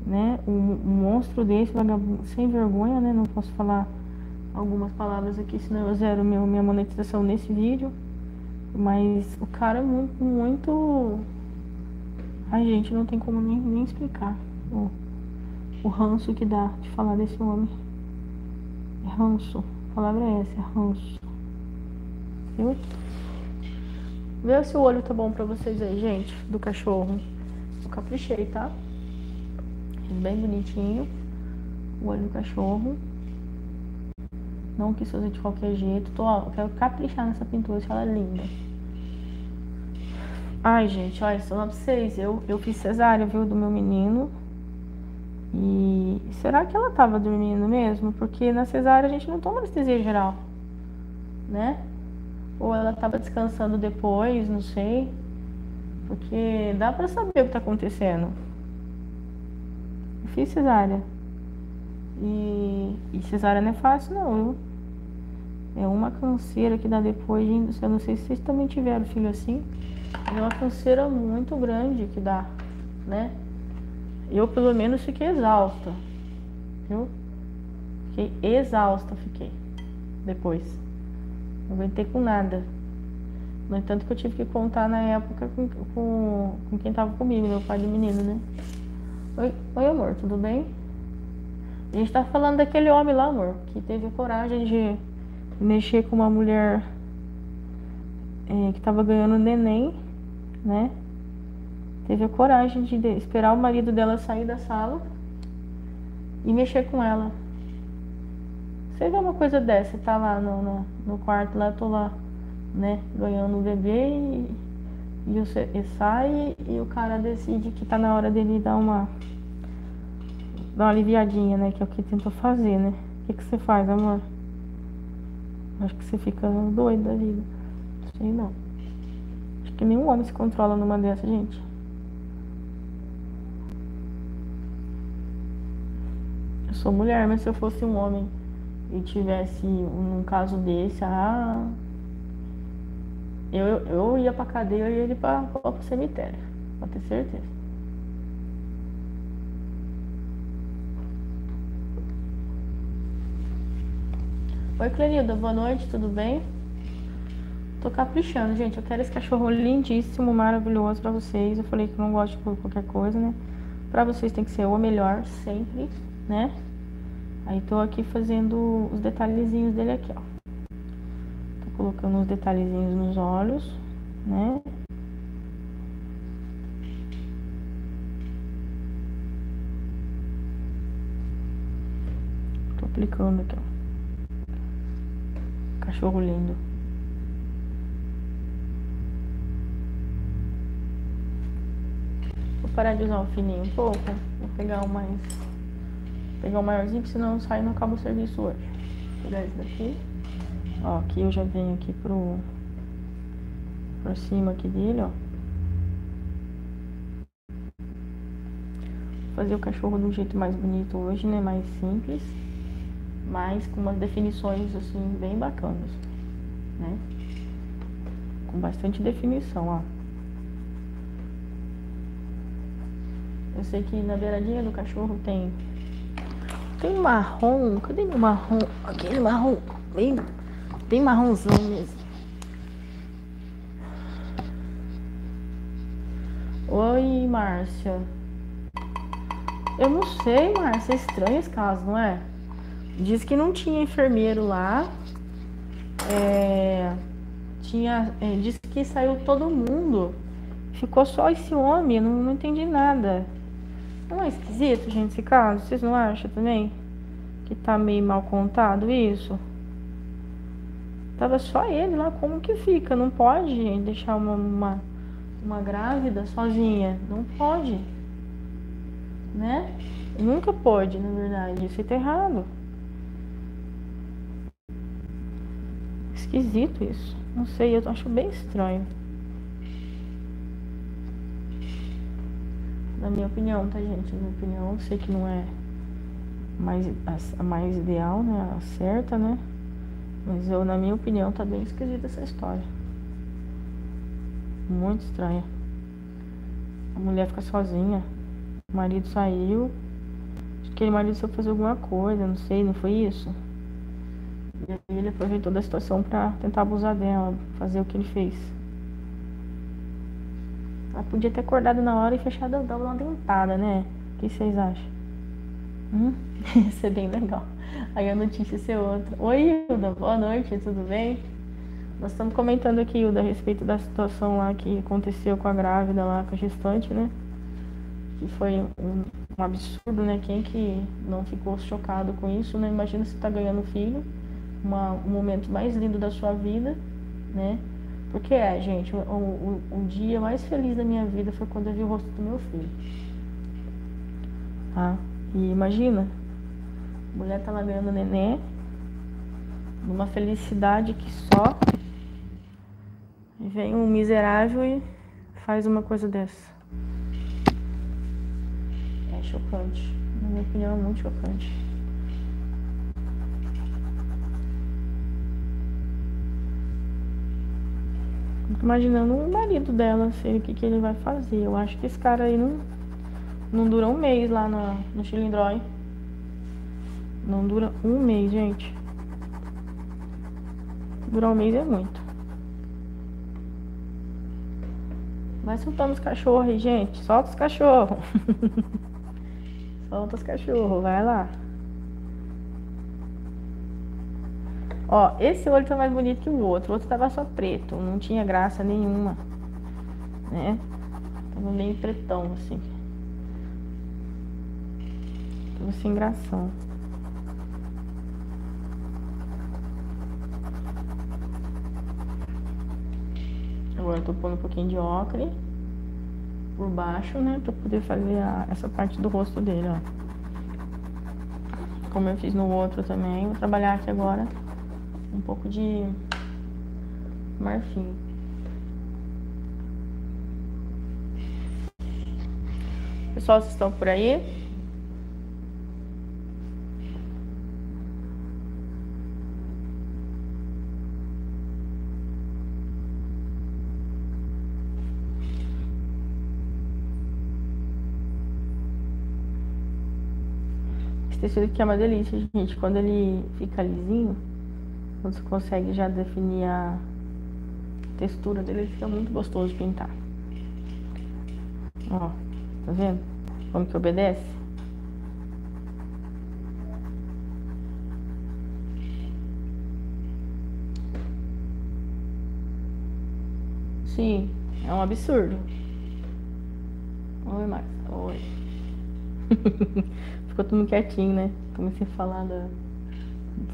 né? Um monstro desse, vagabundo, sem vergonha, né? Não posso falar algumas palavras aqui, senão eu zero minha monetização nesse vídeo. Mas o cara é muito, muito... Ai, gente, não tem como nem explicar o ranço que dá de falar desse homem. É ranço. A palavra é essa, é ranço. Viu? Vê se o olho tá bom pra vocês aí, gente, do cachorro. Eu caprichei, tá? Bem bonitinho. O olho do cachorro. Não quis fazer de qualquer jeito. Eu quero caprichar nessa pintura, deixar ela linda. Ai, gente, olha, só pra vocês. Eu fiz cesárea, viu, do meu menino. E será que ela tava dormindo mesmo? Porque na cesárea a gente não toma anestesia geral, né? Ou ela estava descansando depois, não sei. Porque dá pra saber o que está acontecendo. Eu fiz cesárea. E cesárea não é fácil, não, viu? É uma canseira que dá depois. Eu não sei se vocês também tiveram filho assim. É uma canseira muito grande que dá, né? Eu, pelo menos, fiquei exausta. Viu? Fiquei exausta, fiquei. Depois. Não aguentei com nada. No entanto que eu tive que contar na época com quem tava comigo, meu pai de menino, né? Oi, amor, tudo bem? A gente tá falando daquele homem lá, amor, que teve a coragem de mexer com uma mulher que tava ganhando neném, né? Teve a coragem de esperar o marido dela sair da sala e mexer com ela. Você vê uma coisa dessa, tá lá no quarto, lá eu tô lá, né, ganhando o bebê e sai e o cara decide que tá na hora dele dar uma aliviadinha, né, que é o que tentou fazer, né. O que você faz, amor? Acho que você fica doido da vida, não sei não. Acho que nenhum homem se controla numa dessa, gente. Eu sou mulher, mas se eu fosse um homem e tivesse um caso desse, eu ia pra cadeia e ele pra cemitério, pra ter certeza. Oi, Clenilda, boa noite, tudo bem? Tô caprichando, gente. Eu quero esse cachorro lindíssimo, maravilhoso pra vocês. Eu falei que eu não gosto de qualquer coisa, né? Pra vocês tem que ser o melhor sempre, né? Aí tô aqui fazendo os detalhezinhos dele aqui, ó. Tô colocando os detalhezinhos nos olhos, né? Tô aplicando aqui, ó. Cachorro lindo. Vou parar de usar o fininho um pouco. Vou pegar o mais... pegar o maiorzinho, porque senão eu saio e não acaba o serviço hoje. Vou pegar esse daqui. Ó, aqui eu já venho aqui pro... pra cima aqui dele, ó. Vou fazer o cachorro de um jeito mais bonito hoje, né? Mais simples. Mas com umas definições, assim, bem bacanas, né? Com bastante definição, ó. Eu sei que na beiradinha do cachorro tem... tem marrom, cadê meu marrom? Aquele marrom, bem marronzão mesmo. Oi, Márcia. Eu não sei, Márcia, é estranho esse caso, não é? Diz que não tinha enfermeiro lá. Diz que saiu todo mundo. Ficou só esse homem, não entendi nada. Não é esquisito, gente, esse caso? Vocês não acham também? Que tá meio mal contado isso? Tava só ele lá, como que fica? Não pode, gente, deixar uma grávida sozinha. Não pode. Né? Nunca pode, na verdade. Isso tá errado. Esquisito isso. Não sei, eu acho bem estranho. Na minha opinião, tá, gente? Na minha opinião, sei que não é a mais ideal, né? A certa, né? Mas eu, na minha opinião, tá bem esquisita essa história. Muito estranha. A mulher fica sozinha. O marido saiu. Acho que aquele marido só fazer alguma coisa, não sei, não foi isso? E aí ele aproveitou da situação pra tentar abusar dela, fazer o que ele fez. Ela podia ter acordado na hora e fechado a dobra, uma dentada, né? O que vocês acham? Ia ser bem legal. Aí a notícia ia ser outra. Oi, Hilda, boa noite, tudo bem? Nós estamos comentando aqui, Hilda, a respeito da situação lá que aconteceu com a grávida lá, com a gestante, né? Que foi um absurdo, né? Quem que não ficou chocado com isso, né? Imagina se tá ganhando filho, um momento mais lindo da sua vida, né? Porque gente, o dia mais feliz da minha vida foi quando eu vi o rosto do meu filho. Tá? E imagina, a mulher tá lá ganhando neném, numa felicidade que só... e vem um miserável e faz uma coisa dessa. É chocante. Na minha opinião, é muito chocante. Imaginando o marido dela, sei o que ele vai fazer. Eu acho que esse cara aí não dura um mês lá no Chilindrói. Não dura um mês, gente. Durar um mês é muito. Vai soltando os cachorros aí, gente. Solta os cachorros. Solta os cachorros, vai lá. Ó, esse olho tá mais bonito que o outro. O outro tava só preto, não tinha graça nenhuma, né? Tava meio pretão, assim. Tava sem gração. Agora eu tô pondo um pouquinho de ocre por baixo, né? Pra poder fazer essa parte do rosto dele, ó. Como eu fiz no outro também, vou trabalhar aqui agora um pouco de marfim. Pessoal, vocês estão por aí? Esse tecido aqui é uma delícia, gente. Quando ele fica lisinho, você consegue já definir textura dele, fica muito gostoso pintar. Ó, tá vendo? Como que obedece? Sim, é um absurdo. Oi, Max. Oi. Ficou todo mundo quietinho, né? Comecei a falar dos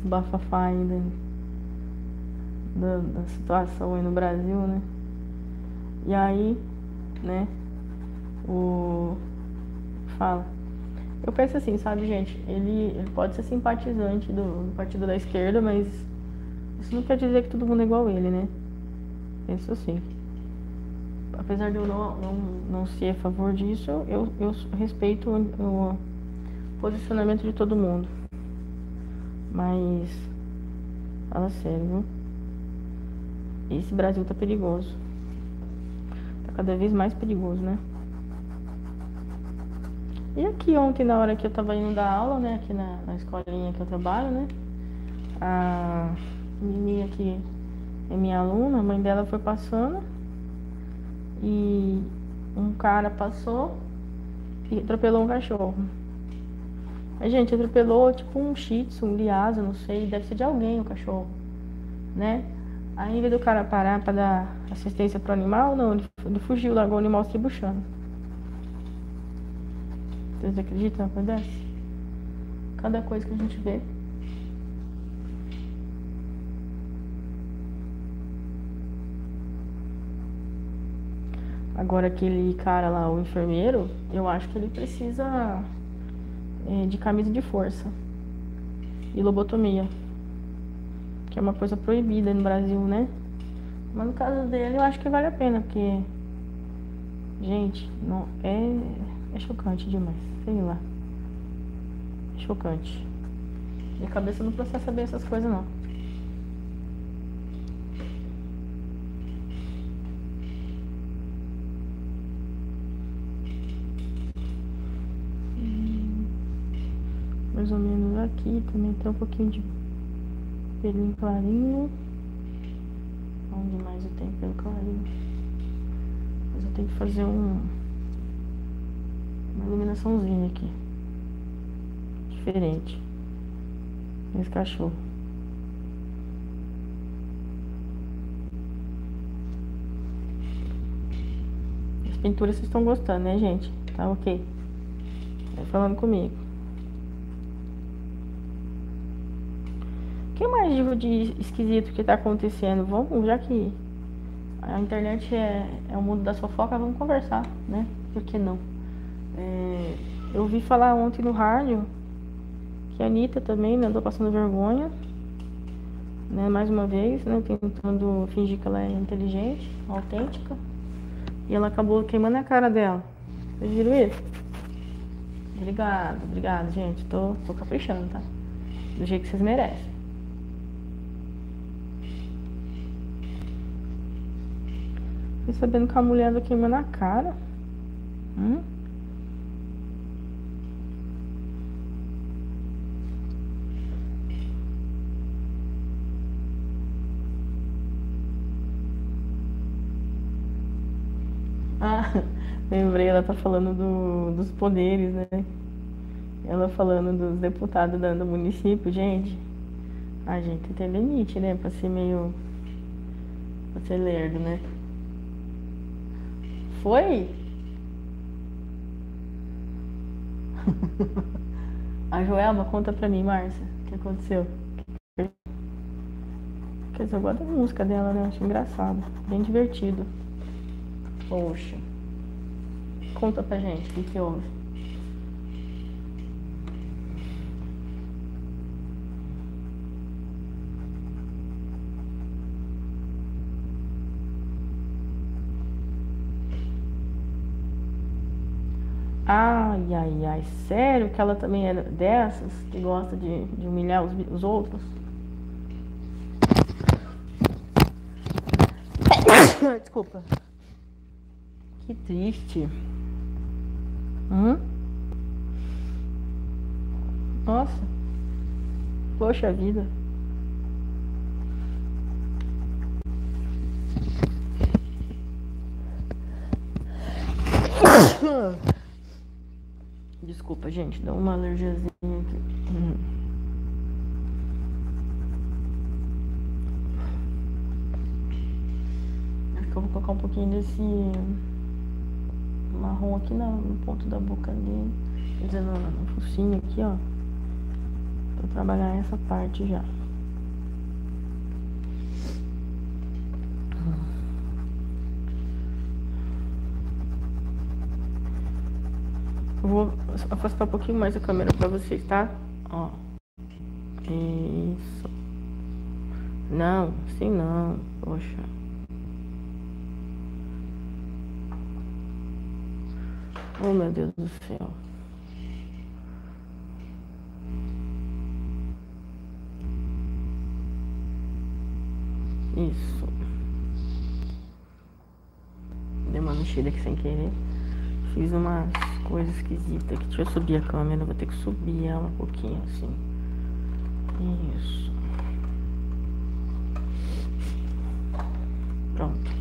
bafafá ainda, da situação aí no Brasil, né? E aí, né? Fala. Eu penso assim, sabe, gente? Ele pode ser simpatizante do partido da esquerda, mas isso não quer dizer que todo mundo é igual a ele, né? Penso assim. Apesar de eu não ser a favor disso, eu respeito o posicionamento de todo mundo. Mas, fala sério, viu? Esse Brasil tá perigoso. Tá cada vez mais perigoso, né? E aqui ontem, na hora que eu tava indo dar aula, né? Aqui na escolinha que eu trabalho, né? A menina que é minha aluna, a mãe dela foi passando. E um cara passou e atropelou um cachorro. Mas, gente, atropelou tipo um Shih Tzu, um liazo, não sei, deve ser de alguém o cachorro, né? Aí, ao invés do cara parar pra dar assistência pro animal, não, ele fugiu, largou o animal se buchando. Vocês acreditam na coisa dessa? Cada coisa que a gente vê. Agora, aquele cara lá, o enfermeiro, eu acho que ele precisa de camisa de força e lobotomia, que é uma coisa proibida no Brasil, né? Mas no caso dele, eu acho que vale a pena, porque, gente, não é chocante demais, sei lá, é chocante. Minha cabeça não processa bem essas coisas, não. Mais ou menos aqui, também tem um pouquinho de pelinho clarinho. Onde mais eu tenho pelo clarinho? Mas eu tenho que fazer uma iluminaçãozinha aqui, diferente, nesse cachorro. As pinturas vocês estão gostando, né, gente? Tá ok? Vai falando comigo. O que mais de esquisito que tá acontecendo? Vamos, já que a internet é o mundo da fofoca, vamos conversar, né? Por que não? Eu ouvi falar ontem no rádio que a Anitta também, né, andou passando vergonha, né, mais uma vez, né, tentando fingir que ela é inteligente, autêntica, e ela acabou queimando a cara dela. Vocês viram isso? Obrigado, obrigado, gente. Tô caprichando, tá? Do jeito que vocês merecem. E sabendo que a mulher anda queimando a cara. Ah, lembrei, ela tá falando dos poderes, né? Ela falando dos deputados do município, gente. A gente tem limite, né? Pra ser meio... pra ser lerdo, né? Foi? A Joelma, conta pra mim, Márcia, o que aconteceu. Quer dizer, eu gosto da música dela, né? Acho engraçado, bem divertido. Poxa. Conta pra gente, o que houve? Ai, ai, ai, sério que ela também é dessas que gosta de humilhar os outros? Desculpa. Que triste. Nossa. Poxa vida. Desculpa, gente, dá uma alergiazinha aqui. Acho que eu vou colocar um pouquinho desse marrom aqui no ponto da boca dele. Quer dizer, no focinho aqui, ó. Pra trabalhar essa parte já. Eu vou afastar um pouquinho mais a câmera pra vocês, tá? Ó. Isso. Não, assim não. Poxa. Oh, meu Deus do céu. Isso. Dei uma mexida aqui sem querer. Fiz umas coisas esquisitas aqui. Deixa eu subir a câmera. Vou ter que subir ela um pouquinho assim. Isso. Pronto.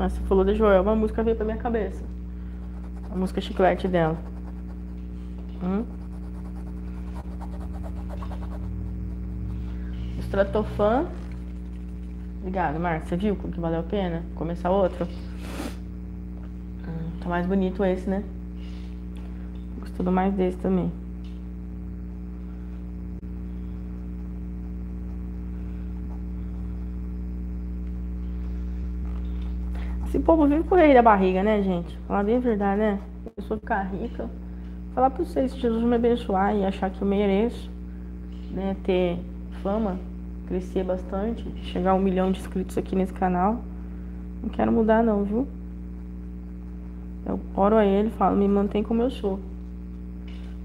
Você falou de Joel, uma música veio pra minha cabeça. A música Chiclete dela. Estratofã. Obrigado, Marcos. Você viu como que valeu a pena começar outro? Tá mais bonito esse, né? Gostou mais desse também. Esse povo vive por aí da barriga, né, gente? Falar bem a verdade, né? A pessoa ficar rica. Falar pra vocês, se Jesus me abençoar e achar que eu mereço, né, ter fama, crescer bastante, chegar a 1 milhão de inscritos aqui nesse canal, não quero mudar não, viu? Eu oro a ele, falo, me mantém como eu sou.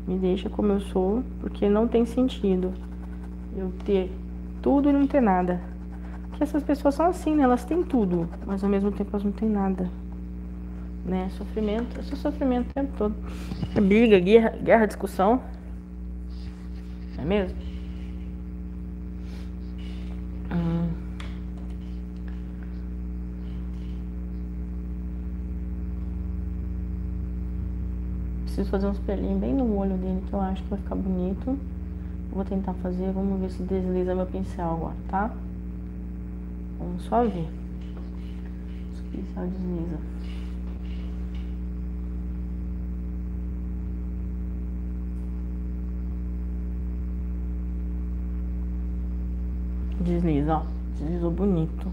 Me deixa como eu sou, porque não tem sentido eu ter tudo e não ter nada. Porque essas pessoas são assim, né? Elas têm tudo, mas ao mesmo tempo elas não têm nada, né? Sofrimento, é só sofrimento o tempo todo. É briga, guerra, discussão. Não é mesmo? Preciso fazer um espelhinho bem no olho dele, que eu acho que vai ficar bonito. Vou tentar fazer, vamos ver se desliza meu pincel agora, tá? Vamos só ver. O pincel desliza. Desliza, ó. Deslizou bonito.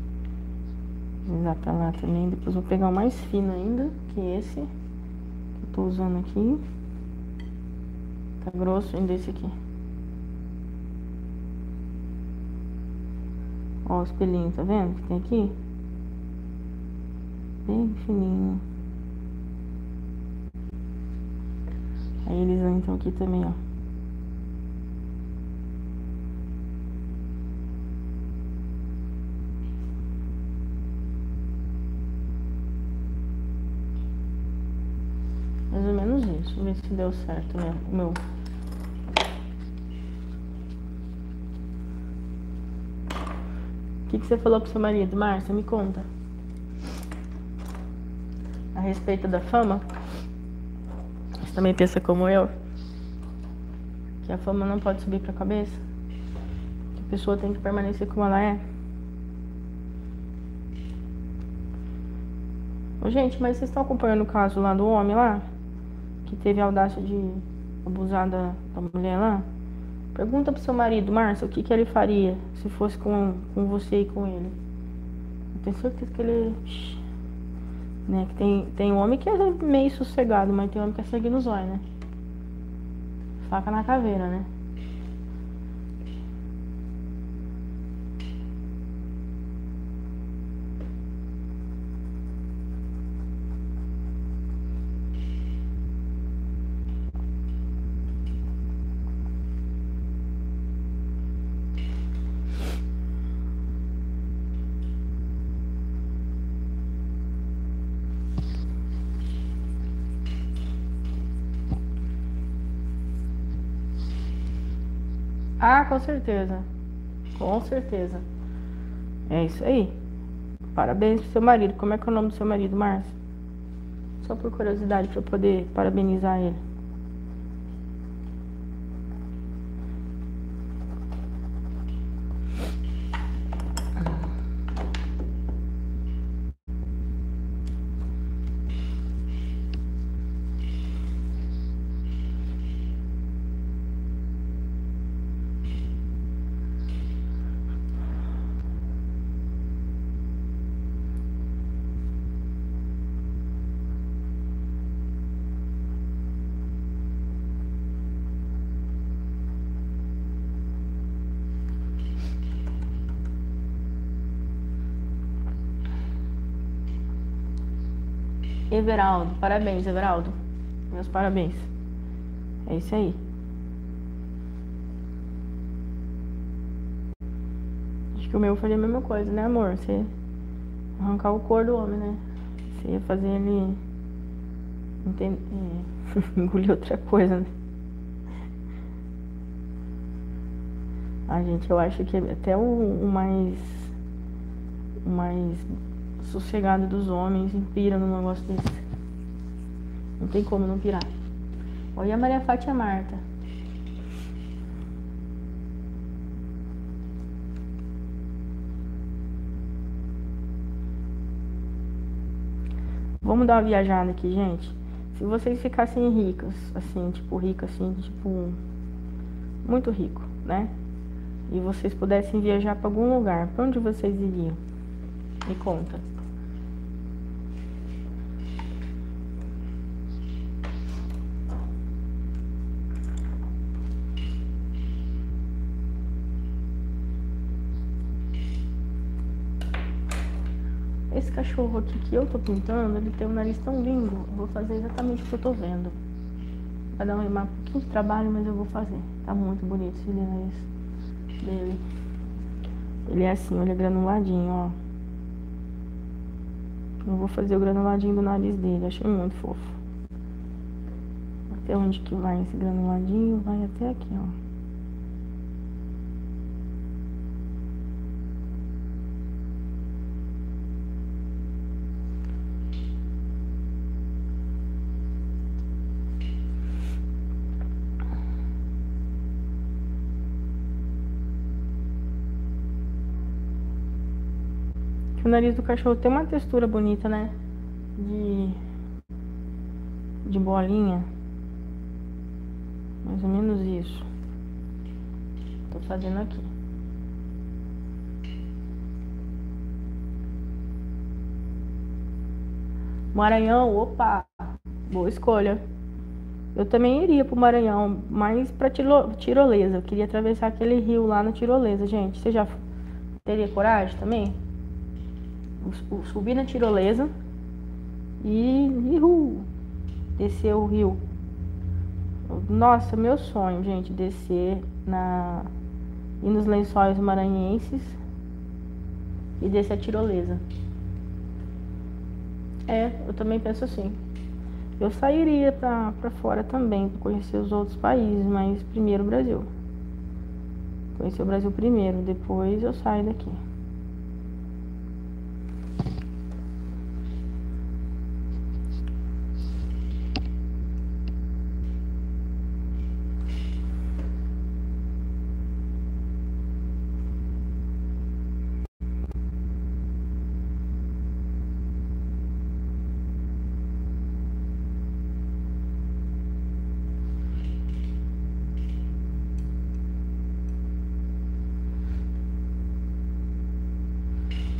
Deslizar pra lá também. Depois vou pegar o mais fino ainda, que esse. Que eu tô usando aqui. Tá grosso ainda esse aqui. Ó, o espelhinho, tá vendo que tem aqui? Bem fininho. Aí eles entram aqui também, ó. Mais ou menos isso. Vamos ver se deu certo mesmo. O meu... O que você falou pro seu marido, Márcia? Me conta. A respeito da fama? Você também pensa como eu? Que a fama não pode subir pra cabeça? Que a pessoa tem que permanecer como ela é? Ô, gente, mas vocês estão acompanhando o caso lá do homem lá? Que teve a audácia de abusar da mulher lá? Pergunta pro seu marido, Márcia, o que que ele faria se fosse com você e com ele. Eu tenho certeza que ele... Né, que tem homem que é meio sossegado, mas tem homem que é sangue no zóio, né? Faca na caveira, né? Ah, com certeza. Com certeza. É isso aí. Parabéns pro seu marido. Como é que é o nome do seu marido, Márcio? Só por curiosidade, pra eu poder parabenizar ele. Everaldo, parabéns, Everaldo. Meus parabéns. É isso aí. Acho que o meu faria a mesma coisa, né, amor? Você arrancar o cor do homem, né? Você ia fazer ele... engolir outra coisa, né? Ah, gente, eu acho que até o mais sossegado dos homens pira num negócio desse. Não tem como não pirar. Olha a Maria Fátia Marta. Vamos dar uma viajada aqui, gente. Se vocês ficassem ricos, assim, tipo rico, assim, tipo muito rico, né? E vocês pudessem viajar pra algum lugar, pra onde vocês iriam? Me conta. Esse cachorro aqui que eu tô pintando, ele tem um nariz tão lindo. Eu vou fazer exatamente o que eu tô vendo. Vai dar um pouquinho de trabalho, mas eu vou fazer. Tá muito bonito esse nariz dele. Ele é assim, olha, granuladinho, ó. Eu vou fazer o granuladinho do nariz dele. Achei muito fofo. Até onde que vai esse granuladinho? Vai até aqui, ó. O nariz do cachorro tem uma textura bonita, né? De bolinha. Mais ou menos isso. Tô fazendo aqui. Maranhão, opa! Boa escolha. Eu também iria pro Maranhão, mas pra tirolesa. Eu queria atravessar aquele rio lá na tirolesa, gente. Você já teria coragem também? Subir na tirolesa e descer o rio. Nossa, meu sonho, gente, descer ir nos Lençóis Maranhenses e descer a tirolesa. É, eu também penso assim. Eu sairia pra fora também, pra conhecer os outros países, mas primeiro o Brasil. Conhecer o Brasil primeiro, depois eu saio daqui.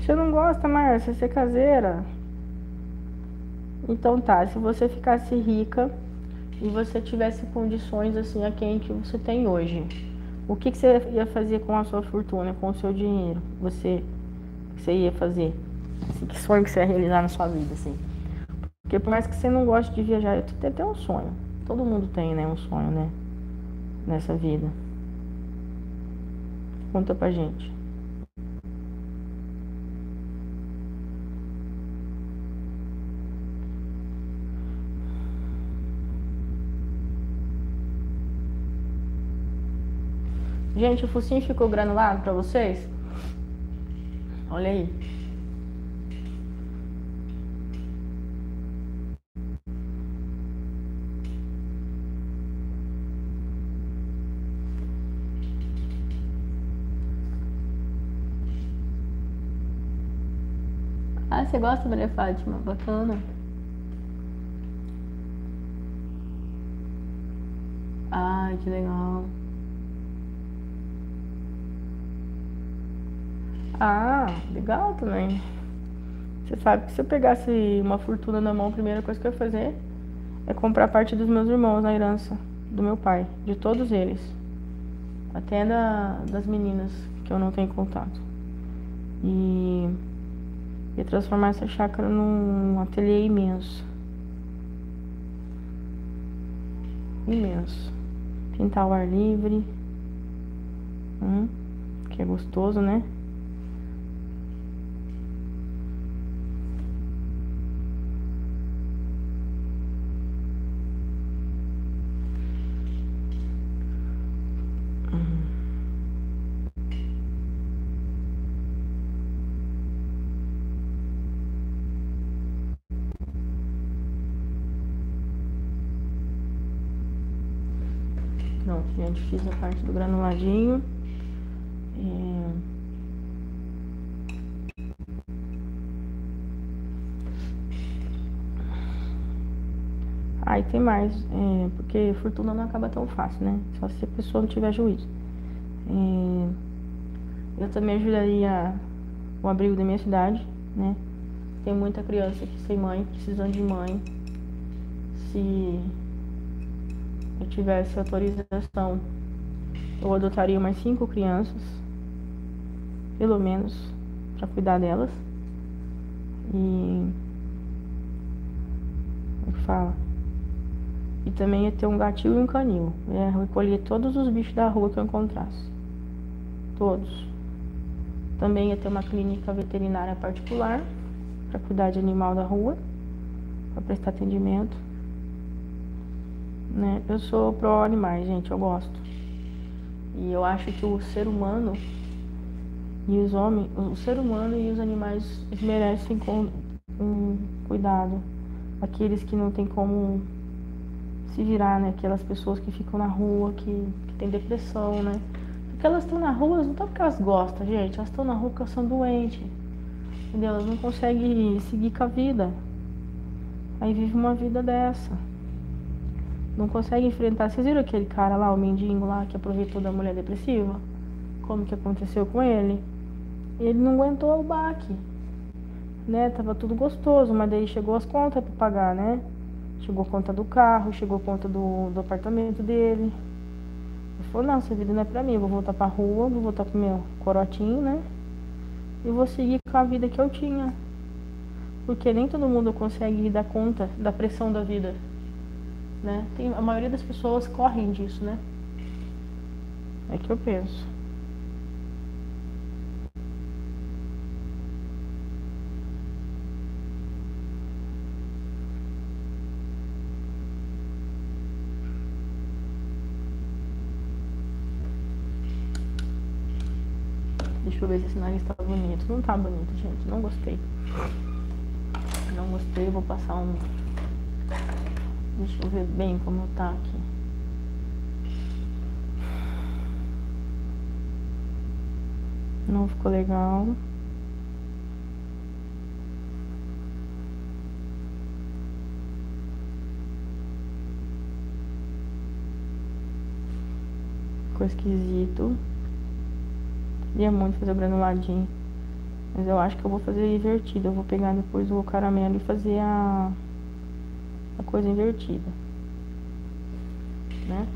Você não gosta, Márcia? Você é caseira? Então tá, se você ficasse rica e você tivesse condições assim aquém que você tem hoje, o que você ia fazer com a sua fortuna, com o seu dinheiro? Você ia fazer? Assim, que sonho que você ia realizar na sua vida, assim? Porque por mais que você não goste de viajar, eu tenho até um sonho. Todo mundo tem, né, um sonho, né? Nessa vida. Conta pra gente. Gente, o focinho ficou granulado pra vocês? Olha aí. Ah, você gosta, Maria Fátima? Bacana. Ai, que legal. Ah, legal também. Você sabe que se eu pegasse uma fortuna na mão, a primeira coisa que eu ia fazer é comprar parte dos meus irmãos na herança do meu pai, de todos eles. Até das meninas que eu não tenho contato. E ia transformar essa chácara num ateliê imenso. Imenso. Pintar ao ar livre. Que é gostoso, né? Pronto, gente, fiz a parte do granuladinho. Aí tem mais, porque fortuna não acaba tão fácil, né? Só se a pessoa não tiver juízo. Eu também ajudaria o abrigo da minha cidade, né? Tem muita criança aqui sem mãe, precisando de mãe. Se eu tivesse autorização, eu adotaria mais 5 crianças, pelo menos, para cuidar delas. E como é que fala? E também ia ter um gatinho e um canil. Eu recolhia todos os bichos da rua que eu encontrasse. Todos. Também ia ter uma clínica veterinária particular para cuidar de animal da rua, para prestar atendimento. Né? Eu sou pró-animais, gente, eu gosto. E eu acho que o ser humano e os homens, o ser humano e os animais merecem um cuidado. Aqueles que não tem como se virar, né? Aquelas pessoas que ficam na rua, que tem depressão, né? Porque elas estão na rua, não tá porque elas gostam, gente. Elas estão na rua porque elas são doentes. Entendeu? Elas não conseguem seguir com a vida. Aí vive uma vida dessa. Não consegue enfrentar. Vocês viram aquele cara lá, o mendigo lá, que aproveitou da mulher depressiva? Como que aconteceu com ele? Ele não aguentou o baque, né? Tava tudo gostoso, mas daí chegou as contas pra pagar, né? Chegou a conta do carro, chegou a conta do apartamento dele. Ele falou, não, essa vida não é pra mim, eu vou voltar pra rua, vou voltar pro meu corotinho, né? E vou seguir com a vida que eu tinha. Porque nem todo mundo consegue dar conta da pressão da vida. Né? A maioria das pessoas correm disso, né? É que eu penso. Deixa eu ver se esse nariz tá bonito. Não tá bonito, gente. Não gostei. Não gostei, vou passar um... Deixa eu ver bem como tá aqui. Não ficou legal. Ficou esquisito. Queria muito fazer o granuladinho. Mas eu acho que eu vou fazer invertido. Eu vou pegar depois o caramelo e fazer a coisa invertida, né?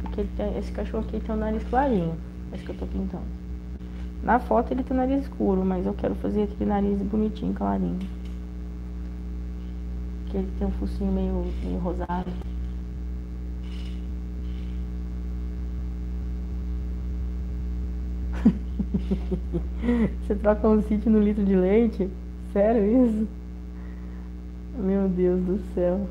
Porque esse cachorro aqui tem o nariz clarinho, esse que eu tô pintando. Na foto ele tem o nariz escuro, mas eu quero fazer aquele nariz bonitinho, clarinho. Que ele tem um focinho meio rosado. Você troca um sítio no litro de leite? Sério isso? Meu Deus do céu.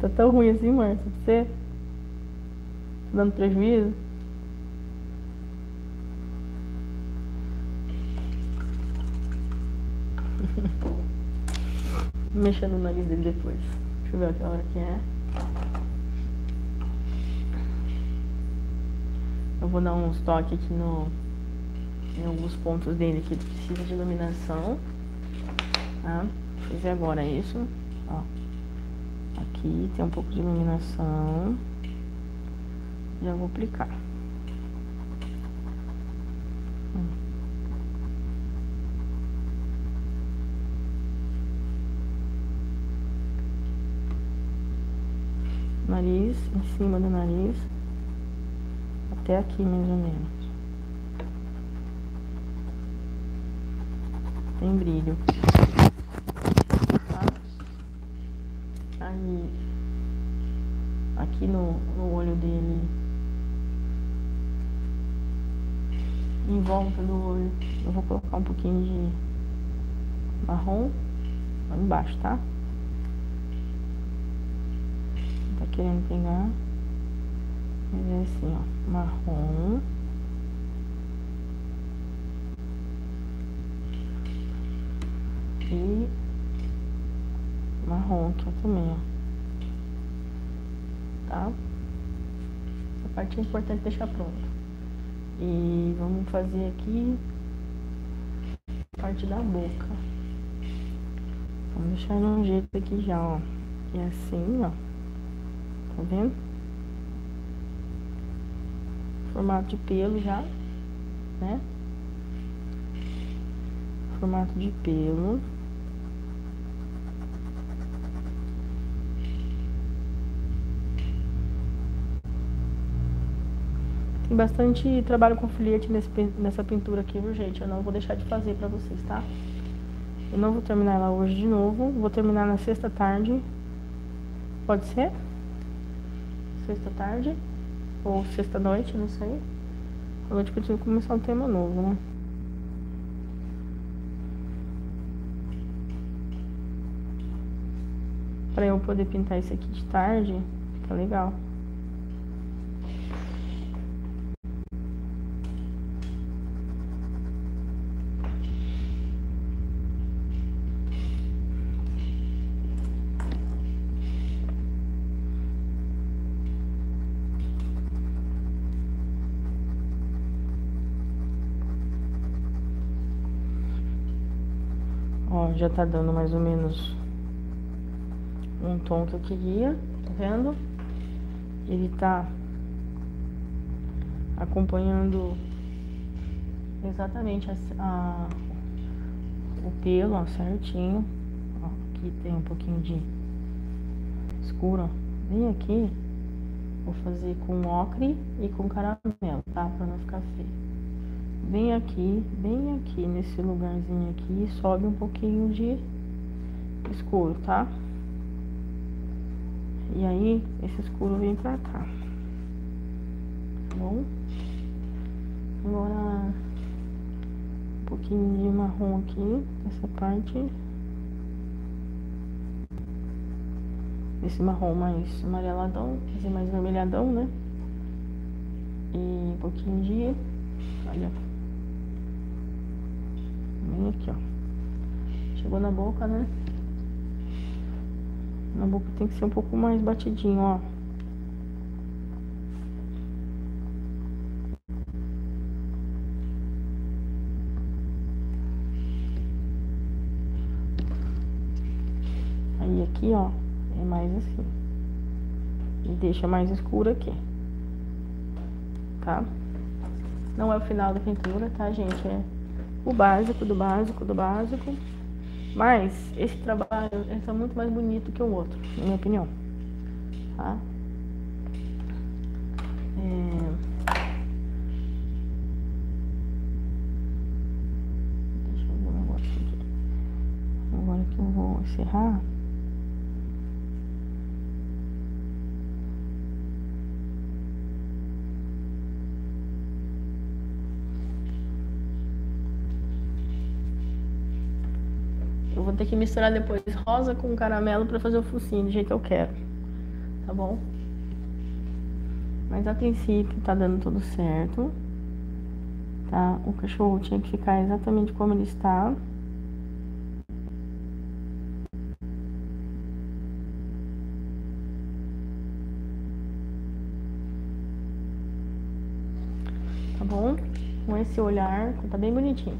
Tá tão ruim assim, Márcia, pra você? Tá dando prejuízo? Mexendo no nariz dele depois. Deixa eu ver a hora que é. Eu vou dar uns toques aqui no, em alguns pontos dele que ele precisa de iluminação. Tá? Vou fazer agora isso. Ó. Aqui tem um pouco de iluminação. Já vou aplicar. Nariz, em cima do nariz. Até aqui, mais ou menos. Tem brilho. Tá? Aí, aqui no olho dele. Em volta do olho, eu vou colocar um pouquinho de marrom lá embaixo, tá? Tá querendo pegar. Mas é assim, ó, marrom. E marrom aqui também, ó. Tá? Essa parte é importante deixar pronta. E vamos fazer aqui a parte da boca. Vamos deixar num jeito aqui já, ó. E assim, ó. Tá vendo? Formato de pelo já, né? Formato de pelo. Tem bastante trabalho com filete nessa pintura aqui, viu, gente? Eu não vou deixar de fazer pra vocês, tá? Eu não vou terminar ela hoje de novo. Vou terminar na sexta tarde. Pode ser? Sexta tarde. Ou sexta-noite, não sei. A noite que eu tive que começar um tema novo, né? Pra eu poder pintar isso aqui de tarde, fica legal. Ó, já tá dando mais ou menos um tom que eu queria, tá vendo? Ele tá acompanhando exatamente o pelo, ó, certinho. Ó, aqui tem um pouquinho de escuro, ó. Bem aqui, vou fazer com ocre e com caramelo, tá? Pra não ficar feio. Bem aqui, nesse lugarzinho aqui, sobe um pouquinho de escuro, tá? E aí, esse escuro vem pra cá. Tá bom? Agora, um pouquinho de marrom aqui, nessa parte. Esse marrom mais amareladão, esse mais vermelhadão, né? E um pouquinho de... olha... aqui, ó. Chegou na boca, né? Na boca tem que ser um pouco mais batidinho, ó. Aí aqui, ó, é mais assim. E deixa mais escuro aqui. Tá? Não é o final da pintura, tá, gente? É o básico, do básico, do básico. Mas esse trabalho, ele tá muito mais bonito que o outro, na minha opinião. Tá? Deixa eu ver o negócio aqui. Agora que eu vou encerrar. Vou ter que misturar depois rosa com caramelo pra fazer o focinho do jeito que eu quero. tá bom? Mas a princípio tá dando tudo certo, tá? O cachorro tinha que ficar exatamente como ele está. Tá bom? Com esse olhar, tá bem bonitinho.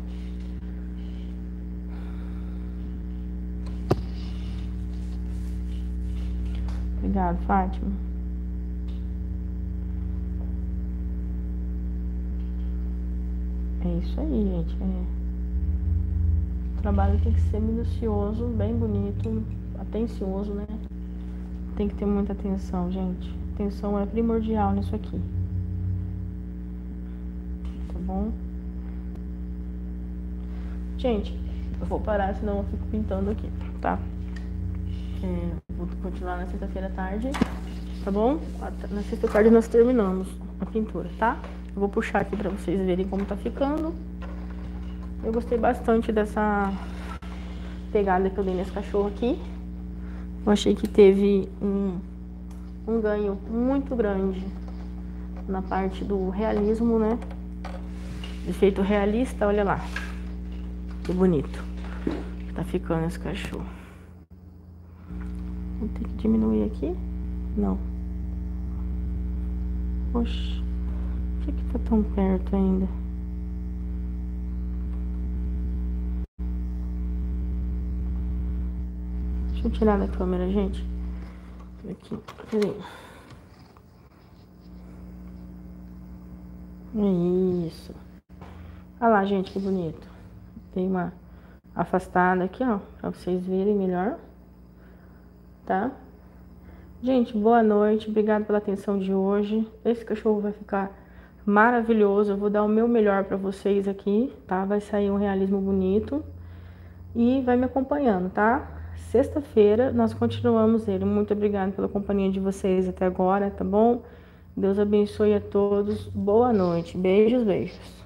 Obrigado, Fátima. É isso aí, gente. O trabalho tem que ser minucioso, bem bonito, atencioso, né? Tem que ter muita atenção, gente. Atenção é primordial nisso aqui. Tá bom? Gente, eu vou parar, senão eu fico pintando aqui, tá? Vou continuar na sexta-feira à tarde, tá bom? Na sexta tarde nós terminamos a pintura, tá? Eu vou puxar aqui pra vocês verem como tá ficando. Eu gostei bastante dessa pegada que eu dei nesse cachorro aqui. Eu achei que teve um ganho muito grande na parte do realismo, né? Efeito realista, olha lá. Que bonito tá ficando esse cachorro. Vou ter que diminuir aqui? Não. Poxa, por que tá tão perto ainda? Deixa eu tirar da câmera, gente. Aqui, peraí. Isso. Olha lá, gente, que bonito. Dei uma afastada aqui, ó, pra vocês verem melhor. Tá? Gente, boa noite, obrigado pela atenção de hoje. Esse cachorro vai ficar maravilhoso, eu vou dar o meu melhor pra vocês aqui, tá? Vai sair um realismo bonito e vai me acompanhando, tá? Sexta-feira nós continuamos ele. Muito obrigado pela companhia de vocês até agora, tá bom? Deus abençoe a todos, boa noite, beijos, beijos.